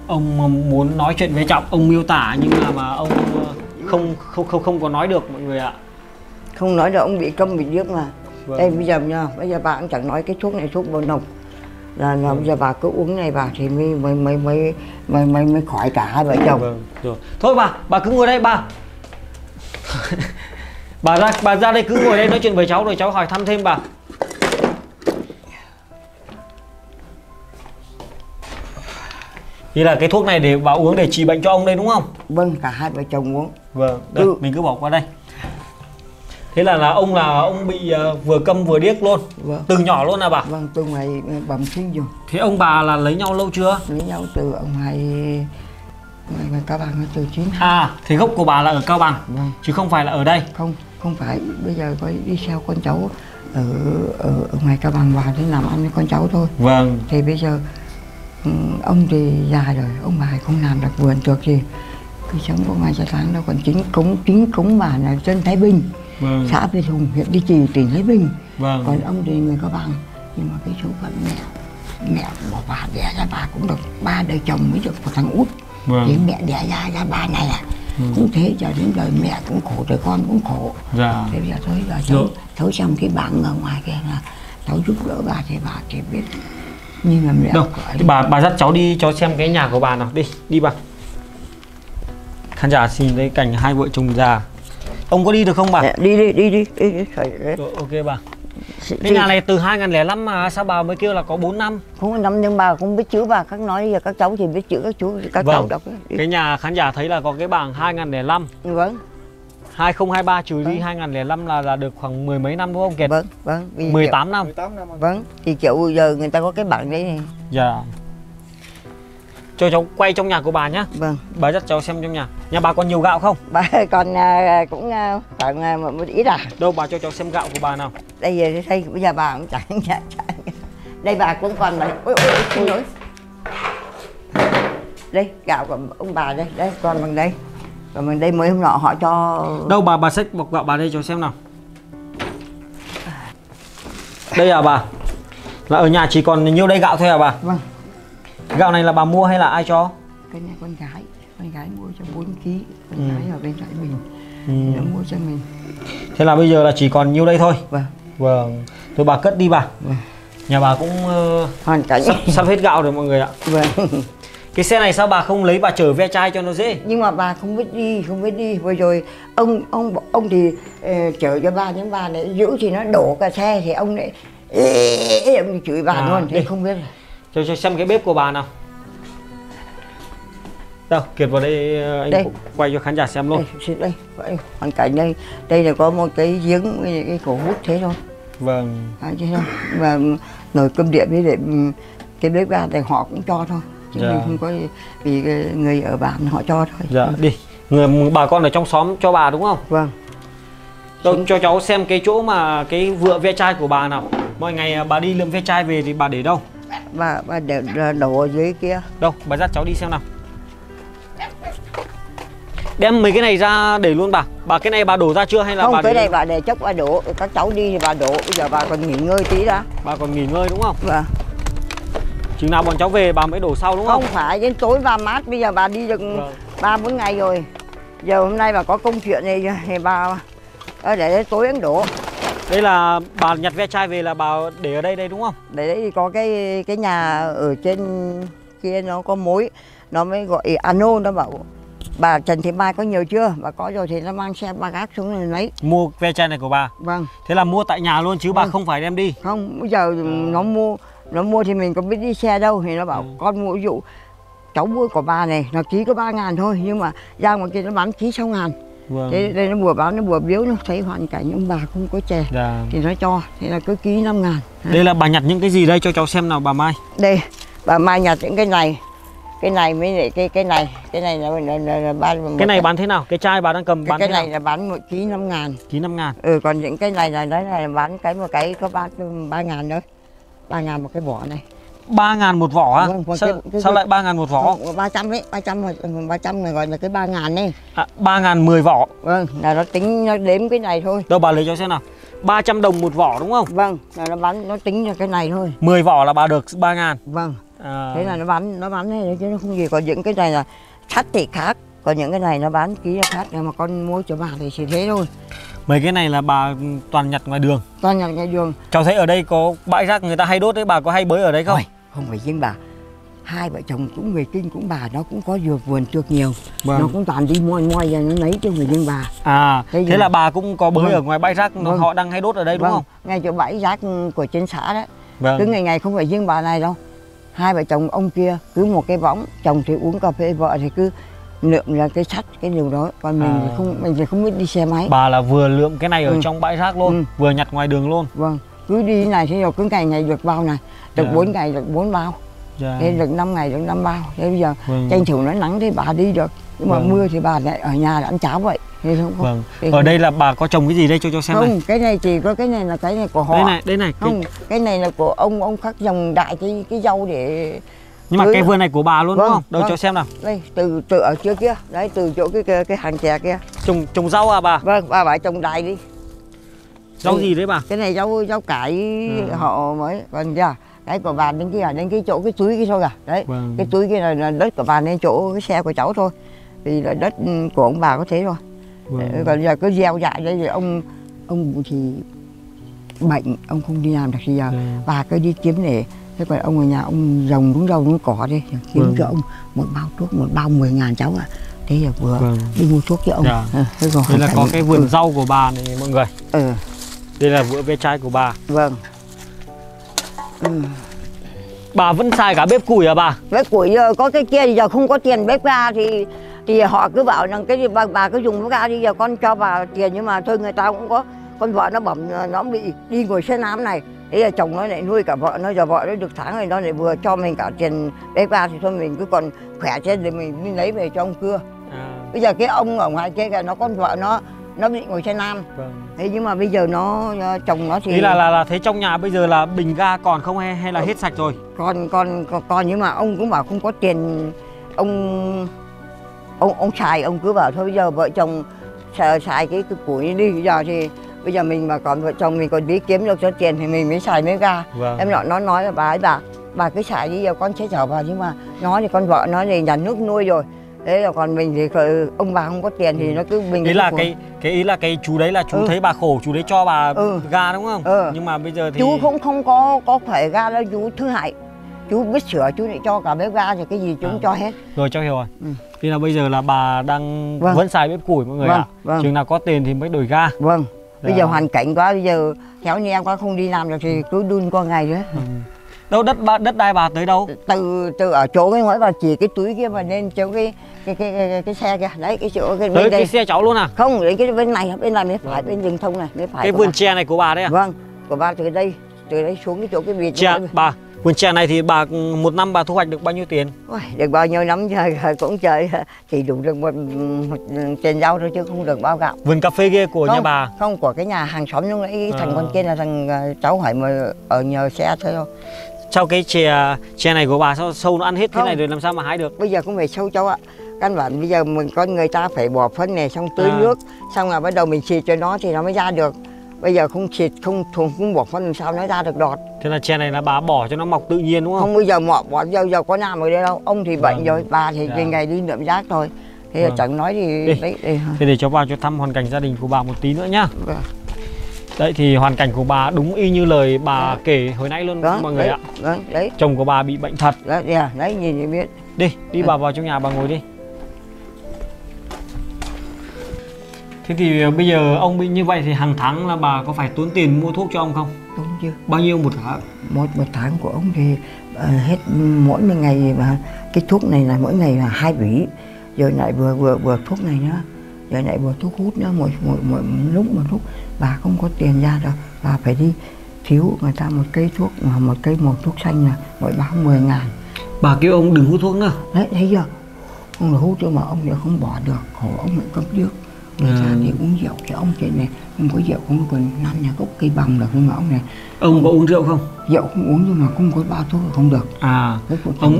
Ông muốn nói chuyện với Trọng, ông miêu tả nhưng mà ông không có nói được mọi người ạ. Không nói được, ông bị câm bị điếc mà. Vâng. Đây bây giờ bà cũng chẳng nói cái thuốc này, thuốc bột nồng. Là bây giờ bà cứ uống này bà thì mới khỏi cả hai vợ chồng. Vâng. Rồi. Thôi bà cứ ngồi đây bà. bà ra đây cứ ngồi đây nói chuyện với cháu rồi cháu hỏi thăm thêm bà. Thì là cái thuốc này để bà uống để trị bệnh cho ông đây đúng không? Vâng, cả hai vợ chồng uống. Vâng, đây, mình cứ bỏ qua đây. Thế là ông bị vừa câm vừa điếc luôn. Vâng. Từ nhỏ luôn à bà? Vâng, từ ngày bẩm sinh rồi. Thế ông bà là lấy nhau lâu chưa? Lấy nhau từ ông ngoài Cao Bằng, từ 92. À, thế gốc của bà là ở Cao Bằng. Vâng. Chứ không phải là ở đây. Không phải, bây giờ có đi theo con cháu ở ngoài Cao Bằng bà để làm ăn với con cháu thôi. Vâng. Thì bây giờ ông thì già rồi, ông bà không làm được vườn được gì, cứ sống có ngoài xã tháng đâu. Còn chính cống bà là dân Thái Bình, vâng. Xã Việt Hùng, huyện Đi Trì, tỉnh Thái Bình, vâng. Còn ông thì người Cao Bằng, nhưng mà cái số phận mẹ bỏ bà đẻ ra bà cũng được ba đời chồng mới được một thằng út, vâng. Thì mẹ đẻ ra bà này à, vâng. Cũng thế cho đến đời mẹ cũng khổ, đời con cũng khổ, dạ. Thế bây giờ cháu xem cái bảng ở ngoài kia là cháu giúp đỡ bà thì bà chỉ biết. Nhưng mà mẹ đâu, bà dắt cháu đi cho xem cái nhà của bà nào. Đi bà. Khán giả xin thấy cảnh hai vợ chồng già. Ông có đi được không bà? Đi. Rồi, ok bà. Cái nhà này từ 2005 mà sao bà mới kêu là có 4 năm? Không năm nhưng bà không biết chữ bà, các nói các cháu thì biết chữ các chú các vâng. Cháu đọc. Đi. Cái nhà khán giả thấy là có cái bảng 2005. Vâng. 2023 trừ đi 2005 là được khoảng mười mấy năm đúng không Kiệt? Vâng, vâng. 18 năm. Vâng, thì kiểu giờ người ta có cái bảng đấy này. Dạ. Cho cháu quay trong nhà của bà nhá. Vâng. Bà dắt cháu xem trong nhà. Nhà bà còn nhiều gạo không? Bà còn cũng khoảng một ít à. Đâu bà cho cháu xem gạo của bà nào. Đây về đây bây giờ bà cũng chẳng. Đây bà cũng còn này. Ôi ôi xin lỗi. Đây gạo của ông bà đây, đây còn bằng đây. Còn bằng đây mới hôm nọ họ cho. Đâu bà xách bọc gạo bà đây cho xem nào. Đây à bà. Là ở nhà chỉ còn nhiêu đây gạo thôi à bà? Vâng. Gạo này là bà mua hay là ai cho? Cái này con gái mua cho 4 kg. Con gái ở bên Thái Bình nó mua cho mình. Thế là bây giờ là chỉ còn nhiêu đây thôi. Vâng. Vâng. Thôi bà cất đi bà. Vâng. Nhà bà cũng sắp hết gạo rồi mọi người ạ. Vâng. Cái xe này sao bà không lấy bà chở ve chai cho nó dễ? Nhưng mà bà không biết đi, Vừa rồi ông thì chở cho bà, nhưng bà lại giữ thì nó đổ cả xe thì ông lại ông chửi bà luôn, thì không biết. Cho xem cái bếp của bà nào. Đâu, Kiệt vào đây anh đây. Quay cho khán giả xem luôn. Đây, hoàn cảnh đây. Đây là có một cái giếng, cái cổ hút thế thôi. Vâng. Thế thôi. Và nồi cơm điện với để cái bếp ga này họ cũng cho thôi. Chứ mình không có, vì người ở bản họ cho thôi. Dạ, đi. Người bà con ở trong xóm cho bà đúng không? Vâng. Đâu, cho cháu xem cái chỗ mà cái vựa ve chai của bà nào. Mọi ngày bà đi lượm ve chai về thì bà để đâu? Bà để đổ ở dưới kia. Đâu, bà dắt cháu đi xem nào. Đem mấy cái này ra để luôn bà. Bà cái này bà đổ ra chưa hay là không, bà cái này luôn? Bà để chắc bà đổ, các cháu đi thì bà đổ. Bây giờ bà còn nghỉ ngơi tí đã. Bà còn nghỉ ngơi đúng không? Vâng. Chừng nào bọn cháu về bà mới đổ sau đúng không? Không phải, đến tối bà mát, bây giờ bà đi được 3-4 ngày rồi. Giờ hôm nay bà có công chuyện này thì bà để đến tối đến đổ. Đây là bà nhặt ve chai về là bà để ở đây đúng không? Để đấy thì có cái nhà ở trên kia nó có mối. Nó mới gọi Ano, nó bảo bà Trần Thị Mai có nhiều chưa? Bà có rồi thì nó mang xe ba gác xuống rồi lấy. Mua ve chai này của bà? Vâng. Thế là mua tại nhà luôn chứ bà không phải đem đi? Không, bây giờ nó mua thì mình có biết đi xe đâu. Thì nó bảo con mua, ví dụ cháu mua của bà này, nó ký có 3.000 thôi. Nhưng mà ra ngoài kia nó bán ký 6.000. Vâng. Đây nó vừa bán, nó vừa biếu, nó thấy hoàn cảnh ông bà không có chè thì nó cho, thế là cứ ký 5.000. Đây là bà nhặt những cái gì đây cho cháu xem nào bà Mai? Đây, bà Mai nhặt những cái này. Cái này mới lại cái này là bán. Cái này bán thế nào? Cái chai bà đang cầm bán thế nào? Cái này là bán 1 ký 5.000. Ký 5.000. Ừ, còn những cái này là đấy là bán cái một cái có 3.000 nữa. 3.000 một cái vỏ này. 3.000 một vỏ à? Vâng, sao lại 3.000 một vỏ? 300 đấy, 300 này gọi là cái 3.000 đấy. À, 3.000 10 vỏ. Vâng, là nó tính nó đếm cái này thôi. Đâu bà lấy cho xem nào. 300 đồng một vỏ đúng không? Vâng, là nó bán nó tính cho cái này thôi. 10 vỏ là bà được 3.000. Vâng. À. Thế là nó bán thế chứ nó không gì. Còn những cái này là sắt thì khác, còn những cái này nó bán ký là khác, mà con mua cho bà thì chỉ thế thôi. Mấy cái này là bà toàn nhặt ngoài đường. Toàn nhặt ngoài đường. Cháu thấy ở đây có bãi rác người ta hay đốt đấy, bà có hay bới ở đấy không? Ôi, không phải riêng bà. Hai vợ chồng cũng người Kinh cũng bà, nó cũng có vườn trước nhiều. Vâng. Nó cũng toàn đi moi ra nó lấy chứ người riêng bà. À, thế là bà cũng có bới ở ngoài bãi rác họ đang hay đốt ở đây đúng không? Ngay chỗ bãi rác của trên xã đấy. Vâng. Cứ ngày không phải riêng bà này đâu. Hai vợ chồng ông kia cứ một cái võng, chồng thì uống cà phê, vợ thì cứ lượm ra cái sắt cái điều đó, còn mình thì không biết đi xe máy. Bà là vừa lượm cái này ở trong bãi rác luôn, vừa nhặt ngoài đường luôn. Vâng, cứ đi này thế rồi cứ ngày này được bao này, được 4 ngày được 4 bao, thế được 5 ngày được 5 bao. Thế bây giờ tranh thủ nó nắng thì bà đi được, nhưng mà mưa thì bà lại ở nhà ăn cháo vậy. Thế không ở đây là bà có trồng cái gì đây cho xem này? Không, cái này chỉ có cái này là cái này của họ. Đây này. Không, cái này là của ông khắc dòng đại cái dâu để. Nhưng mà cái vườn này của bà luôn đúng không? Đâu cho xem nào. Đây, từ ở trước kia, đấy từ chỗ cái hàng chè kia. Trồng rau à bà? Vâng, bà trồng đại đi. Rau gì đấy bà? Cái này rau cải họ mới. Còn kìa, cái của bà đến kia, đến cái chỗ cái túi kia thôi à. Đấy, cái túi kia là đất của bà nên chỗ cái xe của cháu thôi. Vì là đất của ông bà có thế thôi. Còn giờ cứ gieo dại đây rồi ông thì bệnh, ông không đi làm được thì giờ bà cứ đi kiếm để. Thế còn ông ở nhà ông rồng đúng rau đúng cỏ đi, kiếm cho ông một bao thuốc, một bao 10.000 cháu ạ. Thế là vừa đi mua thuốc cho ông. Thế còn đây là có cái vườn rau của bà này mọi người. Đây là vựa ve chai của bà. Vâng. Bà vẫn xài cả bếp củi à bà? Bếp củi giờ có cái kia thì giờ không có tiền bếp ga thì họ cứ bảo rằng cái gì bà cứ dùng bếp ga đi, giờ con cho bà tiền, nhưng mà thôi người ta cũng có con vợ nó bẩm nó bị đi ngồi xe nám này. Ý là chồng nó lại nuôi cả vợ nó, giờ vợ nó được tháng rồi nó lại vừa cho mình cả tiền bé qua thì thôi mình cứ còn khỏe trên thì mình đi lấy về cho ông cưa. Bây giờ cái ông ở ngoài kia kìa, nó con vợ nó bị ngồi xe nam. Thế nhưng mà bây giờ nó chồng nó thì... Thế là thế trong nhà bây giờ là bình ga còn không hay là hết sạch rồi? Còn nhưng mà ông cũng bảo không có tiền, ông xài, ông cứ bảo thôi bây giờ vợ chồng xài cái củi đi. Bây giờ thì bây giờ mình mà còn vợ chồng mình còn đi kiếm được cho tiền thì mình mới xài mới ga. Em nó nói là bà ấy bà cứ xài đi giờ con sẽ trở vào, nhưng mà nó thì con vợ nó thì nhà nước nuôi rồi. Thế là còn mình thì ông bà không có tiền thì nó cứ mình. Đấy là cái ý là cái chú đấy là chú thấy bà khổ, chú đấy cho bà ga đúng không? Nhưng mà bây giờ thì chú không có phải ga đâu, chú thứ hại. Chú biết sửa chú lại cho cả bếp ga thì cái gì chú cũng cho hết. Rồi cháu hiểu rồi. Thế là bây giờ là bà đang vẫn xài bếp củi mọi người ạ. Chừng nào có tiền thì mới đổi ga. Bây giờ hoàn cảnh quá, bây giờ khéo như em quá không đi làm được thì cứ đun qua ngày nữa. Đâu đất đai bà tới đâu? Từ ở chỗ cái ngoài bà chỉ cái túi kia mà lên chỗ cái xe kia. Đấy cái chỗ cái bên cái xe cháu luôn à? Không, đấy cái bên này mới phải, bên rừng thông này mới phải. Cái vườn chè này của bà đấy à? Vâng, của bà từ đây xuống cái chỗ cái vịt. Chè bà, vườn chè này thì bà một năm bà thu hoạch được bao nhiêu tiền? Ôi, được bao nhiêu năm cũng trời thì đủ được một tiền rau thôi chứ không được bao gạo. Vườn cà phê kia của nhà bà? Không, của cái nhà hàng xóm lúc nãy thằng con kia là thằng cháu hỏi mà ở nhờ xe thôi. Sau cái chè này của bà sao sâu nó ăn hết thế này rồi làm sao mà hái được? Bây giờ cũng phải sâu cháu ạ. Căn bản bây giờ mình con người ta phải bỏ phân này xong tưới nước, xong là bắt đầu mình xịt cho nó thì nó mới ra được. Bây giờ không xịt không bỏ phân làm sao nó ra được đọt. Thế là chè này là bà bỏ cho nó mọc tự nhiên đúng không? Không, bây giờ bỏ giờ có làm ở đây đâu. Ông thì bệnh rồi, bà thì ngày đi lượm rác thôi. Thế là chẳng nói thì đấy. Thế để cháu vào cho thăm hoàn cảnh gia đình của bà một tí nữa nhá. Đấy thì hoàn cảnh của bà đúng y như lời bà kể hồi nãy luôn mọi người ạ. Đấy. Chồng của bà bị bệnh thật. Đấy nhìn thì biết. Đi bà vào trong nhà bà ngồi đi. Thế thì bây giờ ông bị như vậy thì hàng tháng là bà có phải tốn tiền mua thuốc cho ông không? Tốn chứ. Bao nhiêu một tháng? Một tháng của ông thì hết mỗi một ngày mà cái thuốc này là mỗi ngày là 2 vỉ. Rồi lại vừa thuốc này nữa. Rồi lại vừa thuốc hút nữa, mỗi lúc bà không có tiền ra đâu, bà phải đi thiếu người ta một cây thuốc, một cây một thuốc xanh là mỗi báo 10.000. Bà kêu ông đừng hút thuốc nữa. Đấy, thấy giờ ông là hút cho mà ông lại không bỏ được, khổ ông lại cấp nước. Người ta thì uống rượu thì ông trên này, không có rượu không còn năm nhà gốc cây bằm được, nhưng mà ông này. Ông có uống rượu không? Rượu không uống nhưng mà không có bao thuốc là không được.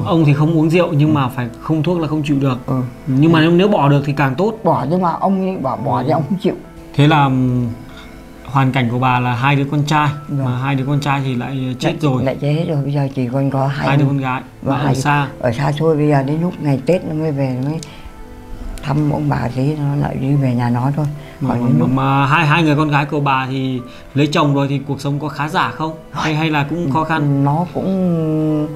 Ông thì không uống rượu nhưng mà phải không thuốc là không chịu được. Nhưng mà nếu bỏ được thì càng tốt. Bỏ nhưng mà ông bỏ thì ông không chịu. Thế là hoàn cảnh của bà là 2 đứa con trai, mà 2 đứa con trai thì lại chết rồi. Lại chết rồi, bây giờ chỉ còn có 2 đứa con gái mà ở xa thôi. Bây giờ đến lúc ngày Tết nó mới về, mới thăm ông bà tí, nó lại đi về nhà nó thôi. Mà hai người con gái của bà thì lấy chồng rồi thì cuộc sống có khá giả không? Hay là cũng khó khăn? Nó cũng...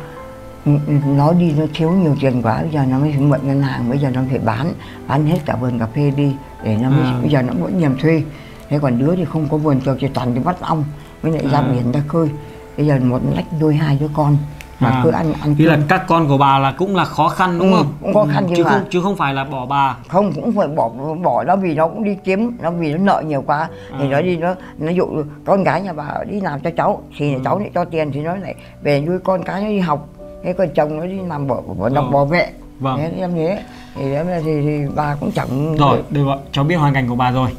nó đi nó thiếu nhiều tiền quá, bây giờ nó mới mượn ngân hàng, bây giờ nó phải bán hết cả vườn cà phê đi để nó mới, bây giờ nó vẫn nhầm thuê. Thế còn đứa thì không có vườn trược thì toàn đi bắt ong mới lại ra biển ra khơi. Bây giờ một lách nuôi 2 đứa con mà cứ ăn. Thế là các con của bà là cũng là khó khăn đúng không? Cũng khó khăn chứ không phải là bỏ bà. Không, cũng phải bỏ nó vì nó cũng đi kiếm, nó vì nó nợ nhiều quá thì nó đi nó dụ con gái nhà bà đi làm cho cháu thì cháu lại cho tiền thì nó lại về nuôi con cái nó đi học. Thế còn chồng nó đi làm bảo vệ. Thế em thế thì bà cũng chẳng. Rồi, được ạ, cháu biết hoàn cảnh của bà rồi.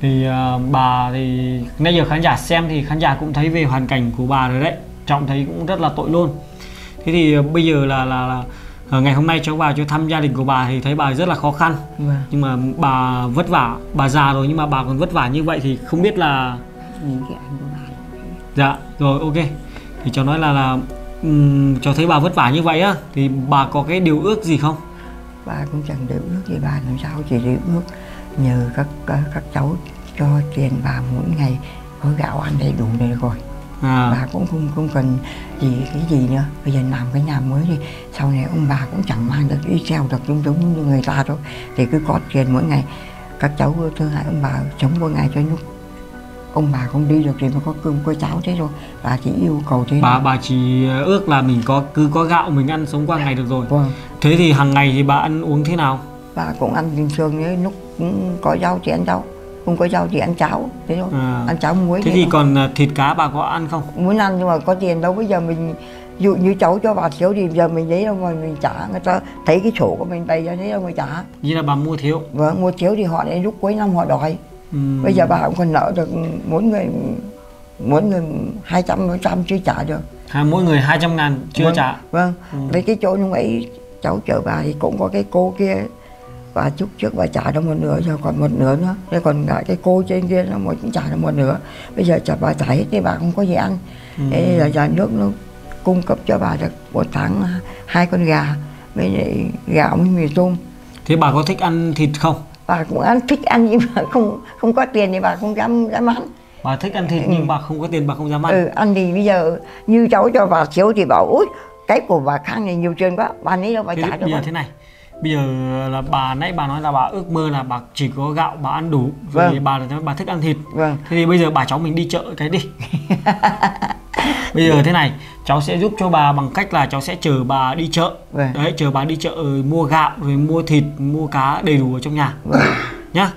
Thì bà thì nãy giờ khán giả xem thì khán giả cũng thấy về hoàn cảnh của bà rồi đấy, Trọng thấy cũng rất là tội luôn. Thế thì bây giờ là ngày hôm nay cháu vào cho thăm gia đình của bà thì thấy bà rất là khó khăn. Nhưng mà bà vất vả, bà già rồi nhưng mà bà còn vất vả như vậy thì không biết là những cái ảnh của bà. Dạ rồi, ok, thì cháu nói là cháu thấy bà vất vả như vậy á thì bà có cái điều ước gì không? Bà cũng chẳng điều ước gì, bà làm sao chỉ điều ước nhờ các cháu cho tiền bà mỗi ngày gói gạo ăn đầy đủ này rồi. Bà cũng không cần cái gì nữa. Bây giờ làm cái nhà mới đi, sau này ông bà cũng chẳng mang được đi treo được giống như người ta đâu. Thì cứ có tiền mỗi ngày các cháu thưa hại ông bà sống mỗi ngày cho lúc ông bà không đi được thì mới có cơm có cháo. Thế rồi bà chỉ yêu cầu thế. Bà chỉ ước là mình cứ có gạo mình ăn sống qua ngày được rồi. Thế thì hàng ngày thì bà ăn uống thế nào? Bà cũng ăn bình thường, như lúc có rau thì ăn rau, không có rau thì ăn cháo, thế thôi, ăn cháo muối. Thế thì còn thịt cá bà có ăn không? Muốn ăn nhưng mà có tiền đâu, bây giờ mình dụ như cháu cho bà thiếu thì giờ mình lấy đâu mà mình trả, người ta thấy cái sổ của mình bày ra lấy đâu mà trả. Như là bà mua thiếu? Vâng, mua thiếu thì họ đến lúc cuối năm họ đòi. Bây giờ bà không còn nợ được, mỗi người 200 chưa trả được. Mỗi người 200 ngàn chưa trả? Vâng, với cái chỗ lúc ấy cháu chở bà thì cũng có cái cô kia, bà chút trước bà trả được một nửa, giờ còn một nửa nữa, thế còn cả cái cô trên kia nó mới trả được một nửa. Bây giờ chả bà trả hết thì bà không có gì ăn. Thế là nhà nước nó cung cấp cho bà được một tháng 2 con gà với lại gạo với mì tôm. Thế bà có thích ăn thịt không? Bà cũng ăn, thích ăn nhưng mà không có tiền thì bà không dám ăn. Bà thích ăn thịt nhưng bà không có tiền bà không dám ăn. Ăn thì bây giờ như cháu cho bà thiếu thì bảo út cái của bà Khang này nhiều tiền quá, bà lấy đâu bà trả được. Bây giờ thế này, bây giờ là bà nãy bà nói là bà ước mơ là bà chỉ có gạo bà ăn đủ, vì bà thích ăn thịt. Thế thì bây giờ bà cháu mình đi chợ cái đi. Bây giờ thế này, cháu sẽ giúp cho bà bằng cách là cháu sẽ chở bà đi chợ. Đấy, chở bà đi chợ mua gạo rồi mua thịt, mua cá đầy đủ ở trong nhà. Nhá.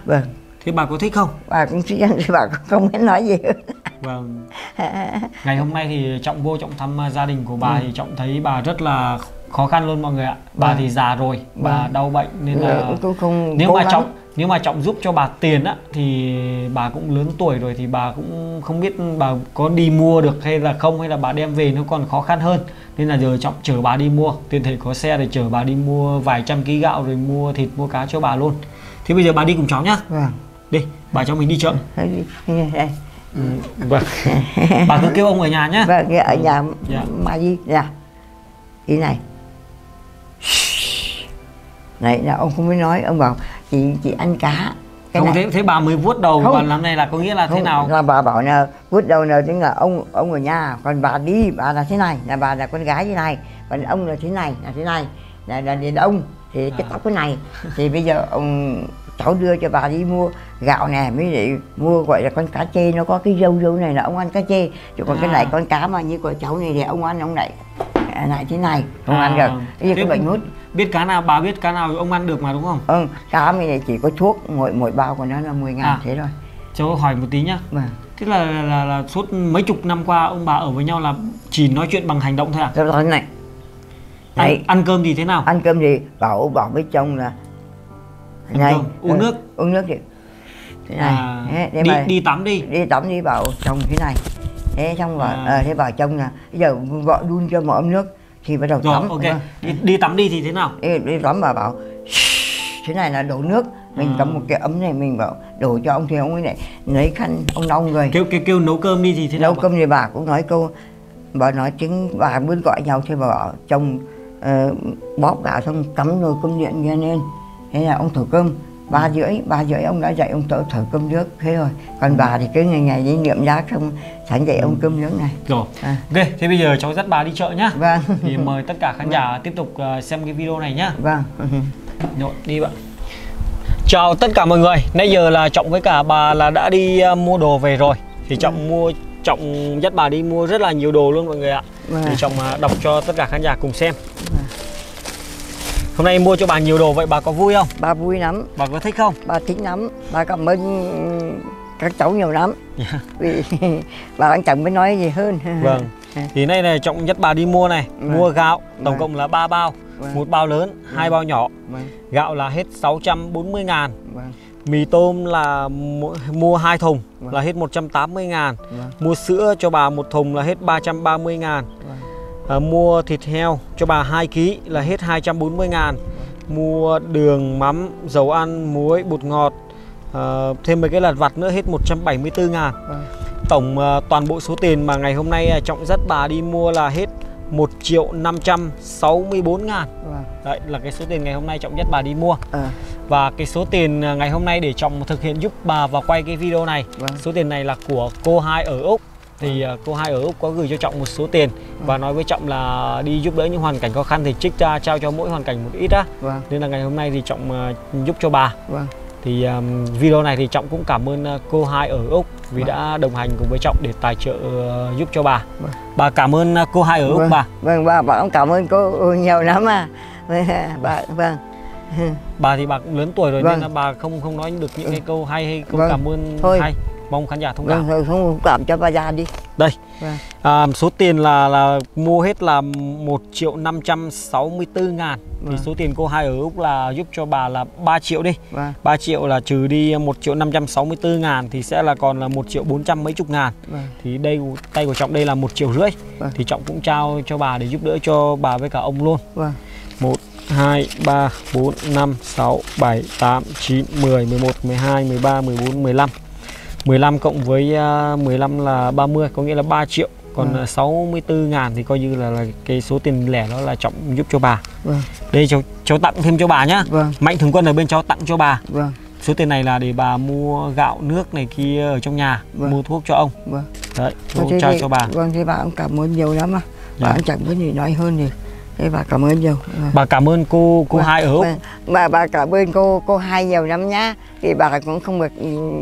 Thế bà có thích không? Bà cũng thích ăn thì bà không biết nói gì. Ngày hôm nay thì Trọng vô Trọng thăm gia đình của bà thì Trọng thấy bà rất là khó khăn luôn mọi người ạ. Bà thì già rồi, bà đau bệnh nên là nếu mà Trọng giúp cho bà tiền á thì bà cũng lớn tuổi rồi thì bà cũng không biết bà có đi mua được hay là không, hay là bà đem về nó còn khó khăn hơn. Nên là giờ Trọng chở bà đi mua, tiền thể có xe để chở bà đi mua vài trăm ký gạo rồi mua thịt mua cá cho bà luôn. Thế bây giờ bà đi cùng cháu nhá. Đi, bà cho mình đi chợ. Bà cứ kêu ông ở nhà nhá. Ở nhà mà đi nhà. Ý này. Này là ông không biết nói, ông bảo chị ăn cá. Không thế, thế bà mới vuốt đầu bà làm này là có nghĩa là thế nào? Là bà bảo là vuốt đầu là chính là ông ở nhà, còn bà đi bà là thế này, là bà là con gái thế này, còn ông là thế này, là đàn ông thì cái tóc cái này. Thì bây giờ cháu đưa cho bà đi mua gạo này mới để mua gọi là con cá chê, nó có cái râu này là ông ăn cá chê, chứ còn cái này con cá mà như của cháu này thì ông ăn ông lại thế này không ăn được. Bây giờ bệnh mút biết cá nào bà biết cá nào ông ăn được mà đúng không? Cá mình này chỉ có thuốc mỗi bao của nó là 10 ngàn thế thôi. Cháu hỏi một tí nhá. Thế là suốt mấy chục năm qua ông bà ở với nhau là chỉ nói chuyện bằng hành động thôi à? Thế này. Ăn cơm thì thế nào? Ăn cơm thì bảo với chồng là này, uống nước thì thế này, đi tắm đi bảo chồng thế này, thế xong rồi thế bảo chồng là bây giờ vợ đun cho một ấm nước thì bắt đầu tắm. Đi tắm đi thì thế nào? Đi tắm mà bảo thế này là đổ nước, mình cầm một cái ấm này mình bảo đổ cho ông thì ông ấy này lấy khăn ông lau người. Kêu nấu cơm đi thì thế nào? Nấu cơm thì bà cũng nói câu, bà nói tiếng bà muốn gọi nhau thì bà bảo chồng bóp gạo xong cắm nồi cơm điện kia lên. Thế là ông thổi cơm, 3:30 ông đã dậy ông thổi cơm nước thế rồi. Còn bà thì cứ ngày đi niệm giá không sáng dậy ông cơm nước này. Rồi, ok, thế bây giờ cháu dắt bà đi chợ nhá. Thì mời tất cả khán giả tiếp tục xem cái video này nhá. Rồi, đi bạn. Chào tất cả mọi người, nãy giờ là Trọng với cả bà là đã đi mua đồ về rồi. Thì Trọng dắt bà đi mua rất là nhiều đồ luôn mọi người ạ. Thì Trọng đọc cho tất cả khán giả cùng xem. Hôm nay mua cho bà nhiều đồ vậy bà có vui không? Bà vui lắm. Bà có thích không? Bà thích lắm. Bà cảm ơn các cháu nhiều lắm. Vì bà cũng chẳng biết nói gì hơn. Thì nay này Trọng dắt bà đi mua này, mua gạo tổng cộng là 3 bao, một bao lớn, 2 bao nhỏ. Gạo là hết 640 ngàn. Mì tôm là mua 2 thùng là hết 180 ngàn. Mua sữa cho bà 1 thùng là hết 330 ngàn. Mua thịt heo cho bà 2 kg là hết 240 ngàn. Mua đường, mắm, dầu ăn, muối, bột ngọt, thêm mấy cái lặt vặt nữa hết 174 ngàn. Tổng toàn bộ số tiền mà ngày hôm nay Trọng dắt bà đi mua là hết 1.564 ngàn. Đấy là cái số tiền ngày hôm nay Trọng dắt bà đi mua. Và cái số tiền ngày hôm nay để Trọng thực hiện giúp bà và quay cái video này, số tiền này là của cô hai ở Úc. Thì cô hai ở Úc có gửi cho Trọng một số tiền và nói với Trọng là đi giúp đỡ những hoàn cảnh khó khăn thì trích ra trao cho mỗi hoàn cảnh một ít á. Nên là ngày hôm nay thì Trọng giúp cho bà. Thì video này thì Trọng cũng cảm ơn cô hai ở Úc vì đã đồng hành cùng với Trọng để tài trợ giúp cho bà. Bà cảm ơn cô hai ở Úc bà. Bà cũng cảm ơn cô nhiều lắm à. Bà Bà thì bà cũng lớn tuổi rồi, vâng, nên là bà không nói được những cái câu hay hay câu vâng cảm ơn thôi hay. Mong khán giả thông cảm. Vâng, thông cảm cho bà già đi. Đây, vâng, số tiền là mua hết là 1.564.000. Vâng. Thì số tiền cô hai ở Úc là giúp cho bà là 3 triệu đi. Vâng. 3 triệu là trừ đi 1.564.000 thì sẽ là còn là 1.400 mấy chục ngàn. Vâng. Thì đây tay của Trọng đây là 1,5 triệu. Vâng. Thì Trọng cũng trao cho bà để giúp đỡ cho bà với cả ông luôn. Vâng. 1 2 3 4 5 6 7 8 9 10 11 12 13 14 15. 15 cộng với 15 là 30, có nghĩa là 3 triệu. Còn 64.000 thì coi như là cái số tiền lẻ đó là Trọng giúp cho bà. Vâng. Đây cháu tặng thêm cho bà nhá. Vâng. Mạnh Thường Quân ở bên cháu tặng cho bà. Vâng. Số tiền này là để bà mua gạo nước này kia ở trong nhà, vâng, mua thuốc cho ông. Vâng. Đấy, cháu trao cho bà. Vâng, thì bà cũng cảm ơn nhiều lắm mà. Dạ. Bà cũng chẳng có gì nói hơn thì thế bà cảm ơn nhiều. Bà cảm ơn cô bà, hai ở Úc. Bà cảm ơn cô hai nhiều lắm nhá. Thì bà cũng không được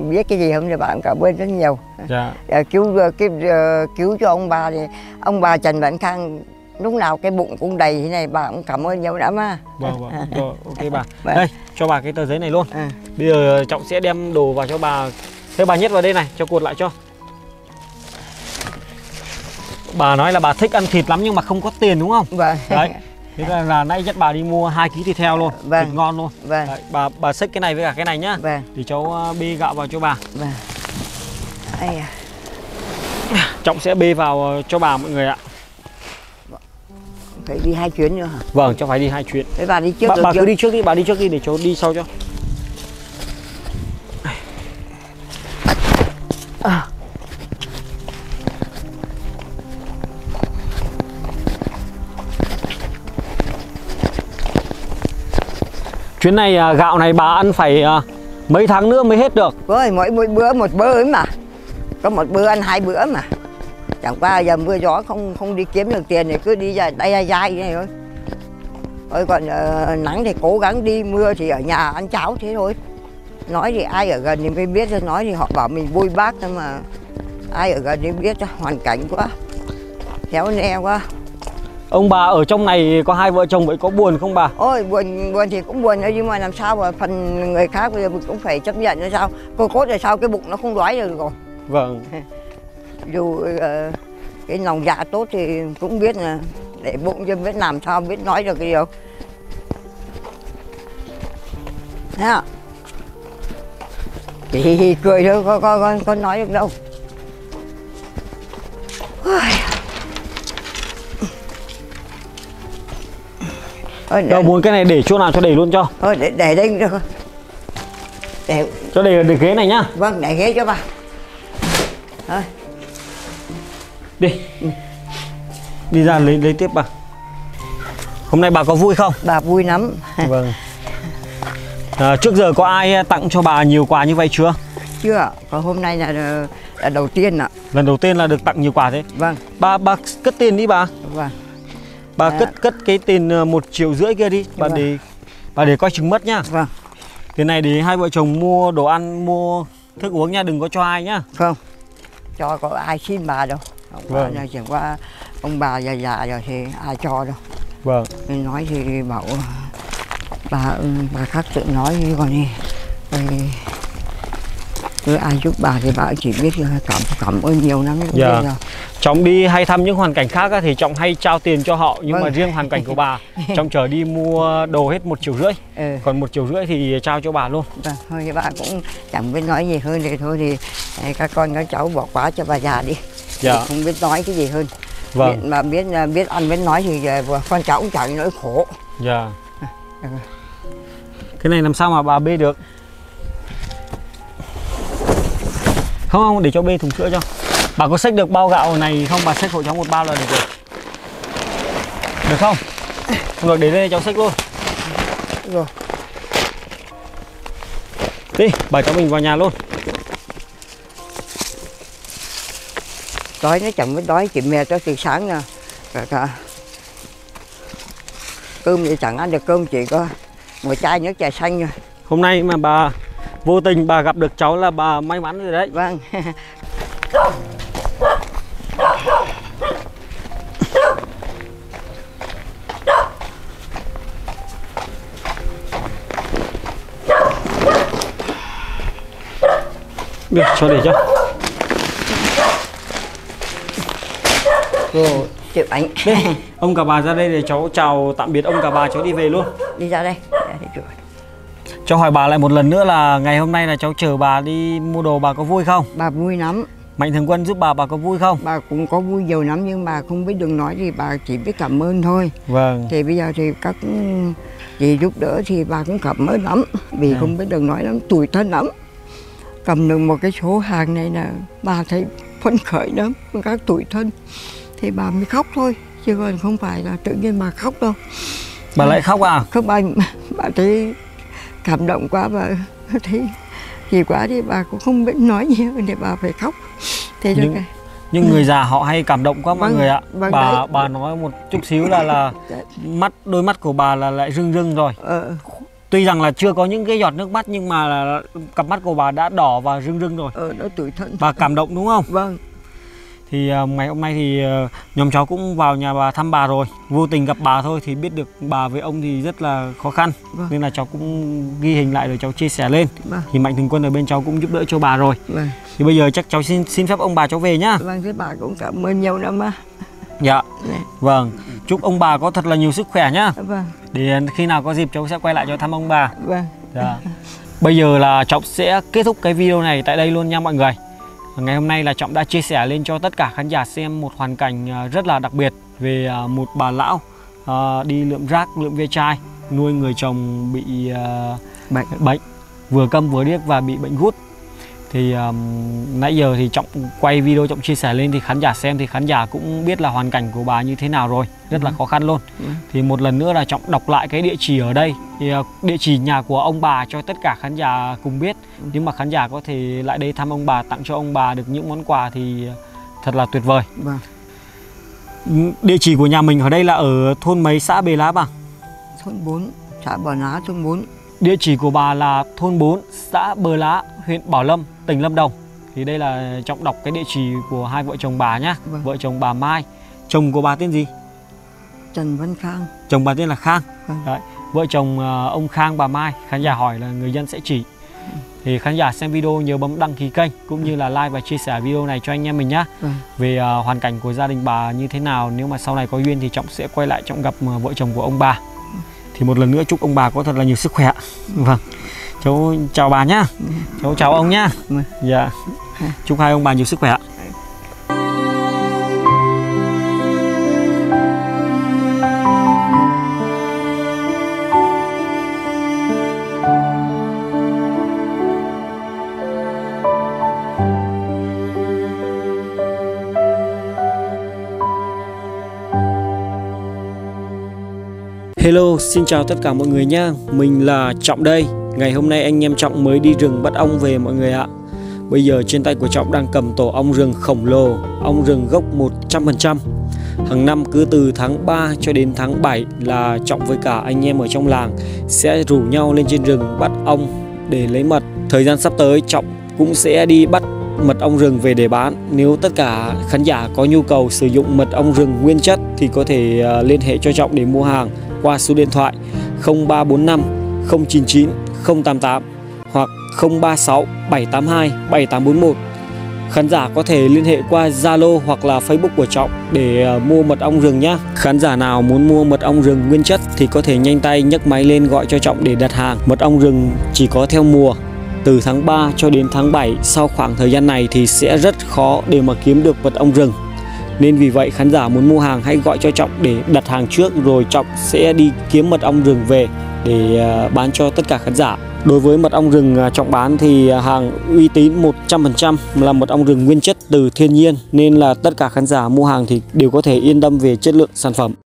biết cái gì không thì bà cũng cảm ơn rất nhiều. Dạ. Cứu cho ông bà thì ông bà Trần Văn Khang lúc nào cái bụng cũng đầy thế này, bà cũng cảm ơn nhiều lắm á. Vâng. Rồi, ok bà. Bà. Đây, cho bà cái tờ giấy này luôn. Bây giờ Trọng sẽ đem đồ vào cho bà. Thế bà nhét vào đây này, cho cột lại cho. Bà nói là bà thích ăn thịt lắm nhưng mà không có tiền đúng không? Vâng. Đấy. Thế là nãy dắt bà đi mua 2 kg thịt heo luôn, vâng, thịt ngon luôn. Vâng. Đấy, bà xách cái này với cả cái này nhá. Vâng. Thì cháu bê gạo vào cho bà. Vâng. À. Trọng sẽ bê vào cho bà mọi người ạ. Phải đi 2 chuyến nữa hả? Vâng, cháu phải đi 2 chuyến. Thế bà đi trước. Bà cứ đi trước đi, bà đi trước đi để cháu đi sau cho. Chuyến này gạo này bà ăn phải mấy tháng nữa mới hết được. Ôi, mỗi bữa một bữa ấy mà. Có một bữa ăn 2 bữa mà. Chẳng qua giờ mưa gió không đi kiếm được tiền thì cứ đi ra đây dai này thôi. Ôi còn nắng thì cố gắng đi, mưa thì ở nhà ăn cháo thế thôi. Nói thì ai ở gần thì mới biết, nói thì họ bảo mình vui bác thôi mà. Ai ở gần thì biết hoàn cảnh quá. Khéo ne quá. Ông bà ở trong này có 2 vợ chồng vậy có buồn không bà? Ôi buồn thì cũng buồn nhưng mà làm sao mà phần người khác bây giờ cũng phải chấp nhận là sao. Cô cốt là sao cái bụng nó không đói được rồi. Vâng. Dù cái lòng dạ tốt thì cũng biết là để bụng cho biết làm sao biết nói được cái điều. Đó. Thì cười thôi có nói được đâu. Đâu muốn cái này để chỗ nào cho đầy luôn cho. Thôi để đây được. Để cho đầy được ghế này nhá. Vâng, để ghế cho bà. Thôi. Đi. Đi ra lấy tiếp bà. Hôm nay bà có vui không? Bà vui lắm. Vâng. Trước giờ có ai tặng cho bà nhiều quà như vậy chưa? Chưa ạ. Còn hôm nay là đầu tiên ạ. Lần đầu tiên là được tặng nhiều quà thế. Vâng. Bà cất tiền đi bà. Vâng. Bà cất cái tiền 1,5 triệu kia đi, bà vâng, để coi chừng mất nhá. Vâng. Tiền này để 2 vợ chồng mua đồ ăn, mua thức uống nha, đừng có cho ai nhá. Không. Cho có ai xin bà đâu. Ông vâng, bà chẳng qua ông bà già rồi thì ai cho đâu. Vâng. Nên nói thì bảo bà khác tự nói chứ còn gì. Cứ ai giúp bà thì bà chỉ biết cảm ơn nhiều lắm. Dạ. Trọng đi hay thăm những hoàn cảnh khác thì Trọng hay trao tiền cho họ. Nhưng vâng, mà riêng hoàn cảnh của bà Trọng chở đi mua đồ hết 1,5 triệu. Ừ. Còn 1,5 triệu thì trao cho bà luôn. Vâng, thôi thì bà cũng chẳng biết nói gì hơn thì thôi thì các con các cháu bỏ quá cho bà già đi. Dạ. Thì không biết nói cái gì hơn. Vâng. Mà biết ăn biết nói thì con cháu cũng chẳng nỗi khổ. Dạ. Cái này làm sao mà bà bê được? Không, để cho bê thùng sữa cho. Bà có xách được bao gạo này không? Bà xách hộ cháu một bao là được rồi. Được không? Không được, để đây cháu xách luôn. Rồi. Đi, bà cháu mình vào nhà luôn. Đói nó chẳng biết đói, chỉ mệt cho từ sáng nè. Cơm thì chẳng ăn được cơm, chỉ có một chai nước trà xanh thôi. Hôm nay mà bà vô tình bà gặp được cháu là bà may mắn rồi đấy. Vâng. Được, cho để cho. Rồi, chịu bánh. Đây, ông cả bà ra đây để cháu chào tạm biệt ông cả bà, cháu đi về luôn. Đi ra đây. Cháu hỏi bà lại một lần nữa là ngày hôm nay là cháu chở bà đi mua đồ, bà có vui không? Bà vui lắm. Mạnh Thường Quân giúp bà có vui không? Bà cũng có vui nhiều lắm nhưng bà không biết đừng nói gì, bà chỉ biết cảm ơn thôi. Vâng. Thì bây giờ thì các chị giúp đỡ thì bà cũng cảm ơn lắm. Vì không biết đừng nói lắm, tủi thân lắm. Cầm được một cái số hàng này là bà thấy phấn khởi lắm, các tủi thân. Thì bà mới khóc thôi, chứ còn không phải là tự nhiên bà khóc đâu. Bà lại khóc à? Khóc bà thấy cảm động quá, bà thấy... Thì quá thì bà cũng không biết nói gì để bà phải khóc. Thế nhưng người già họ hay cảm động quá mọi người ạ. Bà nói một chút xíu là đôi mắt của bà là lại rưng rưng rồi. Tuy rằng là chưa có những cái giọt nước mắt nhưng mà là cặp mắt của bà đã đỏ và rưng rưng rồi. Nó tủi thân. Bà cảm động đúng không? Vâng. Thì ngày hôm nay thì nhóm cháu cũng vào nhà bà thăm bà rồi. Vô tình gặp bà thôi thì biết được bà với ông thì rất là khó khăn. Vâng. Nên là cháu cũng ghi hình lại rồi cháu chia sẻ lên. Vâng. Thì Mạnh Thường Quân ở bên cháu cũng giúp đỡ cho bà rồi. Vâng. Thì bây giờ chắc cháu xin phép ông bà cháu về nhá. Vâng, thế bà cũng cảm ơn nhiều lắm á. Dạ. Vâng. Chúc ông bà có thật là nhiều sức khỏe nhá. Vâng. Để khi nào có dịp cháu sẽ quay lại cho thăm ông bà. Vâng. Dạ. Bây giờ là cháu sẽ kết thúc cái video này tại đây luôn nha mọi người. Ngày hôm nay là Trọng đã chia sẻ lên cho tất cả khán giả xem một hoàn cảnh rất là đặc biệt về một bà lão đi lượm rác, lượm ve chai, nuôi người chồng bị bệnh vừa câm vừa điếc và bị bệnh gút. Thì nãy giờ thì Trọng quay video, Trọng chia sẻ lên thì khán giả xem thì khán giả cũng biết là hoàn cảnh của bà như thế nào rồi, rất là khó khăn luôn. Thì một lần nữa là Trọng đọc lại cái địa chỉ ở đây, thì địa chỉ nhà của ông bà cho tất cả khán giả cùng biết. Nhưng mà khán giả có thể lại đây thăm ông bà, tặng cho ông bà được những món quà thì thật là tuyệt vời. Địa chỉ của nhà mình ở đây là ở thôn mấy, xã Bờ Lá? Bà thôn 4, xã Bờ Lá, thôn 4. Địa chỉ của bà là thôn 4, xã Bờ Lá, huyện Bảo Lâm, tỉnh Lâm Đồng. Thì đây là Trọng đọc cái địa chỉ của hai vợ chồng bà nhá. Vâng. Vợ chồng bà Mai. Chồng của bà tên gì? Trần Văn Khang. Chồng bà tên là Khang. Vâng. Đấy. Vợ chồng ông Khang, bà Mai. Khán giả hỏi là người dân sẽ chỉ. Thì khán giả xem video nhớ bấm đăng ký kênh cũng như là like và chia sẻ video này cho anh em mình nhá. Về hoàn cảnh của gia đình bà như thế nào, nếu mà sau này có duyên thì Trọng sẽ quay lại Trọng gặp vợ chồng của ông bà. Thì một lần nữa chúc ông bà có thật là nhiều sức khỏe. Vâng. Cháu chào bà nhá. Cháu chào ông nhá. Dạ. Chúc hai ông bà nhiều sức khỏe. Hello, xin chào tất cả mọi người nha. Mình là Trọng đây. Ngày hôm nay anh em Trọng mới đi rừng bắt ong về mọi người ạ. Bây giờ trên tay của Trọng đang cầm tổ ong rừng khổng lồ, ong rừng gốc 100%. Hàng năm cứ từ tháng 3 cho đến tháng 7 là Trọng với cả anh em ở trong làng sẽ rủ nhau lên trên rừng bắt ong để lấy mật. Thời gian sắp tới Trọng cũng sẽ đi bắt mật ong rừng về để bán. Nếu tất cả khán giả có nhu cầu sử dụng mật ong rừng nguyên chất thì có thể liên hệ cho Trọng để mua hàng qua số điện thoại 0345 099 088 hoặc 036 782 7841. Khán giả có thể liên hệ qua Zalo hoặc là Facebook của Trọng để mua mật ong rừng nhé. Khán giả nào muốn mua mật ong rừng nguyên chất thì có thể nhanh tay nhấc máy lên gọi cho Trọng để đặt hàng. Mật ong rừng chỉ có theo mùa. Từ tháng 3 cho đến tháng 7, sau khoảng thời gian này thì sẽ rất khó để mà kiếm được mật ong rừng. Nên vì vậy khán giả muốn mua hàng hãy gọi cho Trọng để đặt hàng trước, rồi Trọng sẽ đi kiếm mật ong rừng về để bán cho tất cả khán giả. Đối với mật ong rừng Trọng bán thì hàng uy tín 100%, là mật ong rừng nguyên chất từ thiên nhiên, nên là tất cả khán giả mua hàng thì đều có thể yên tâm về chất lượng sản phẩm.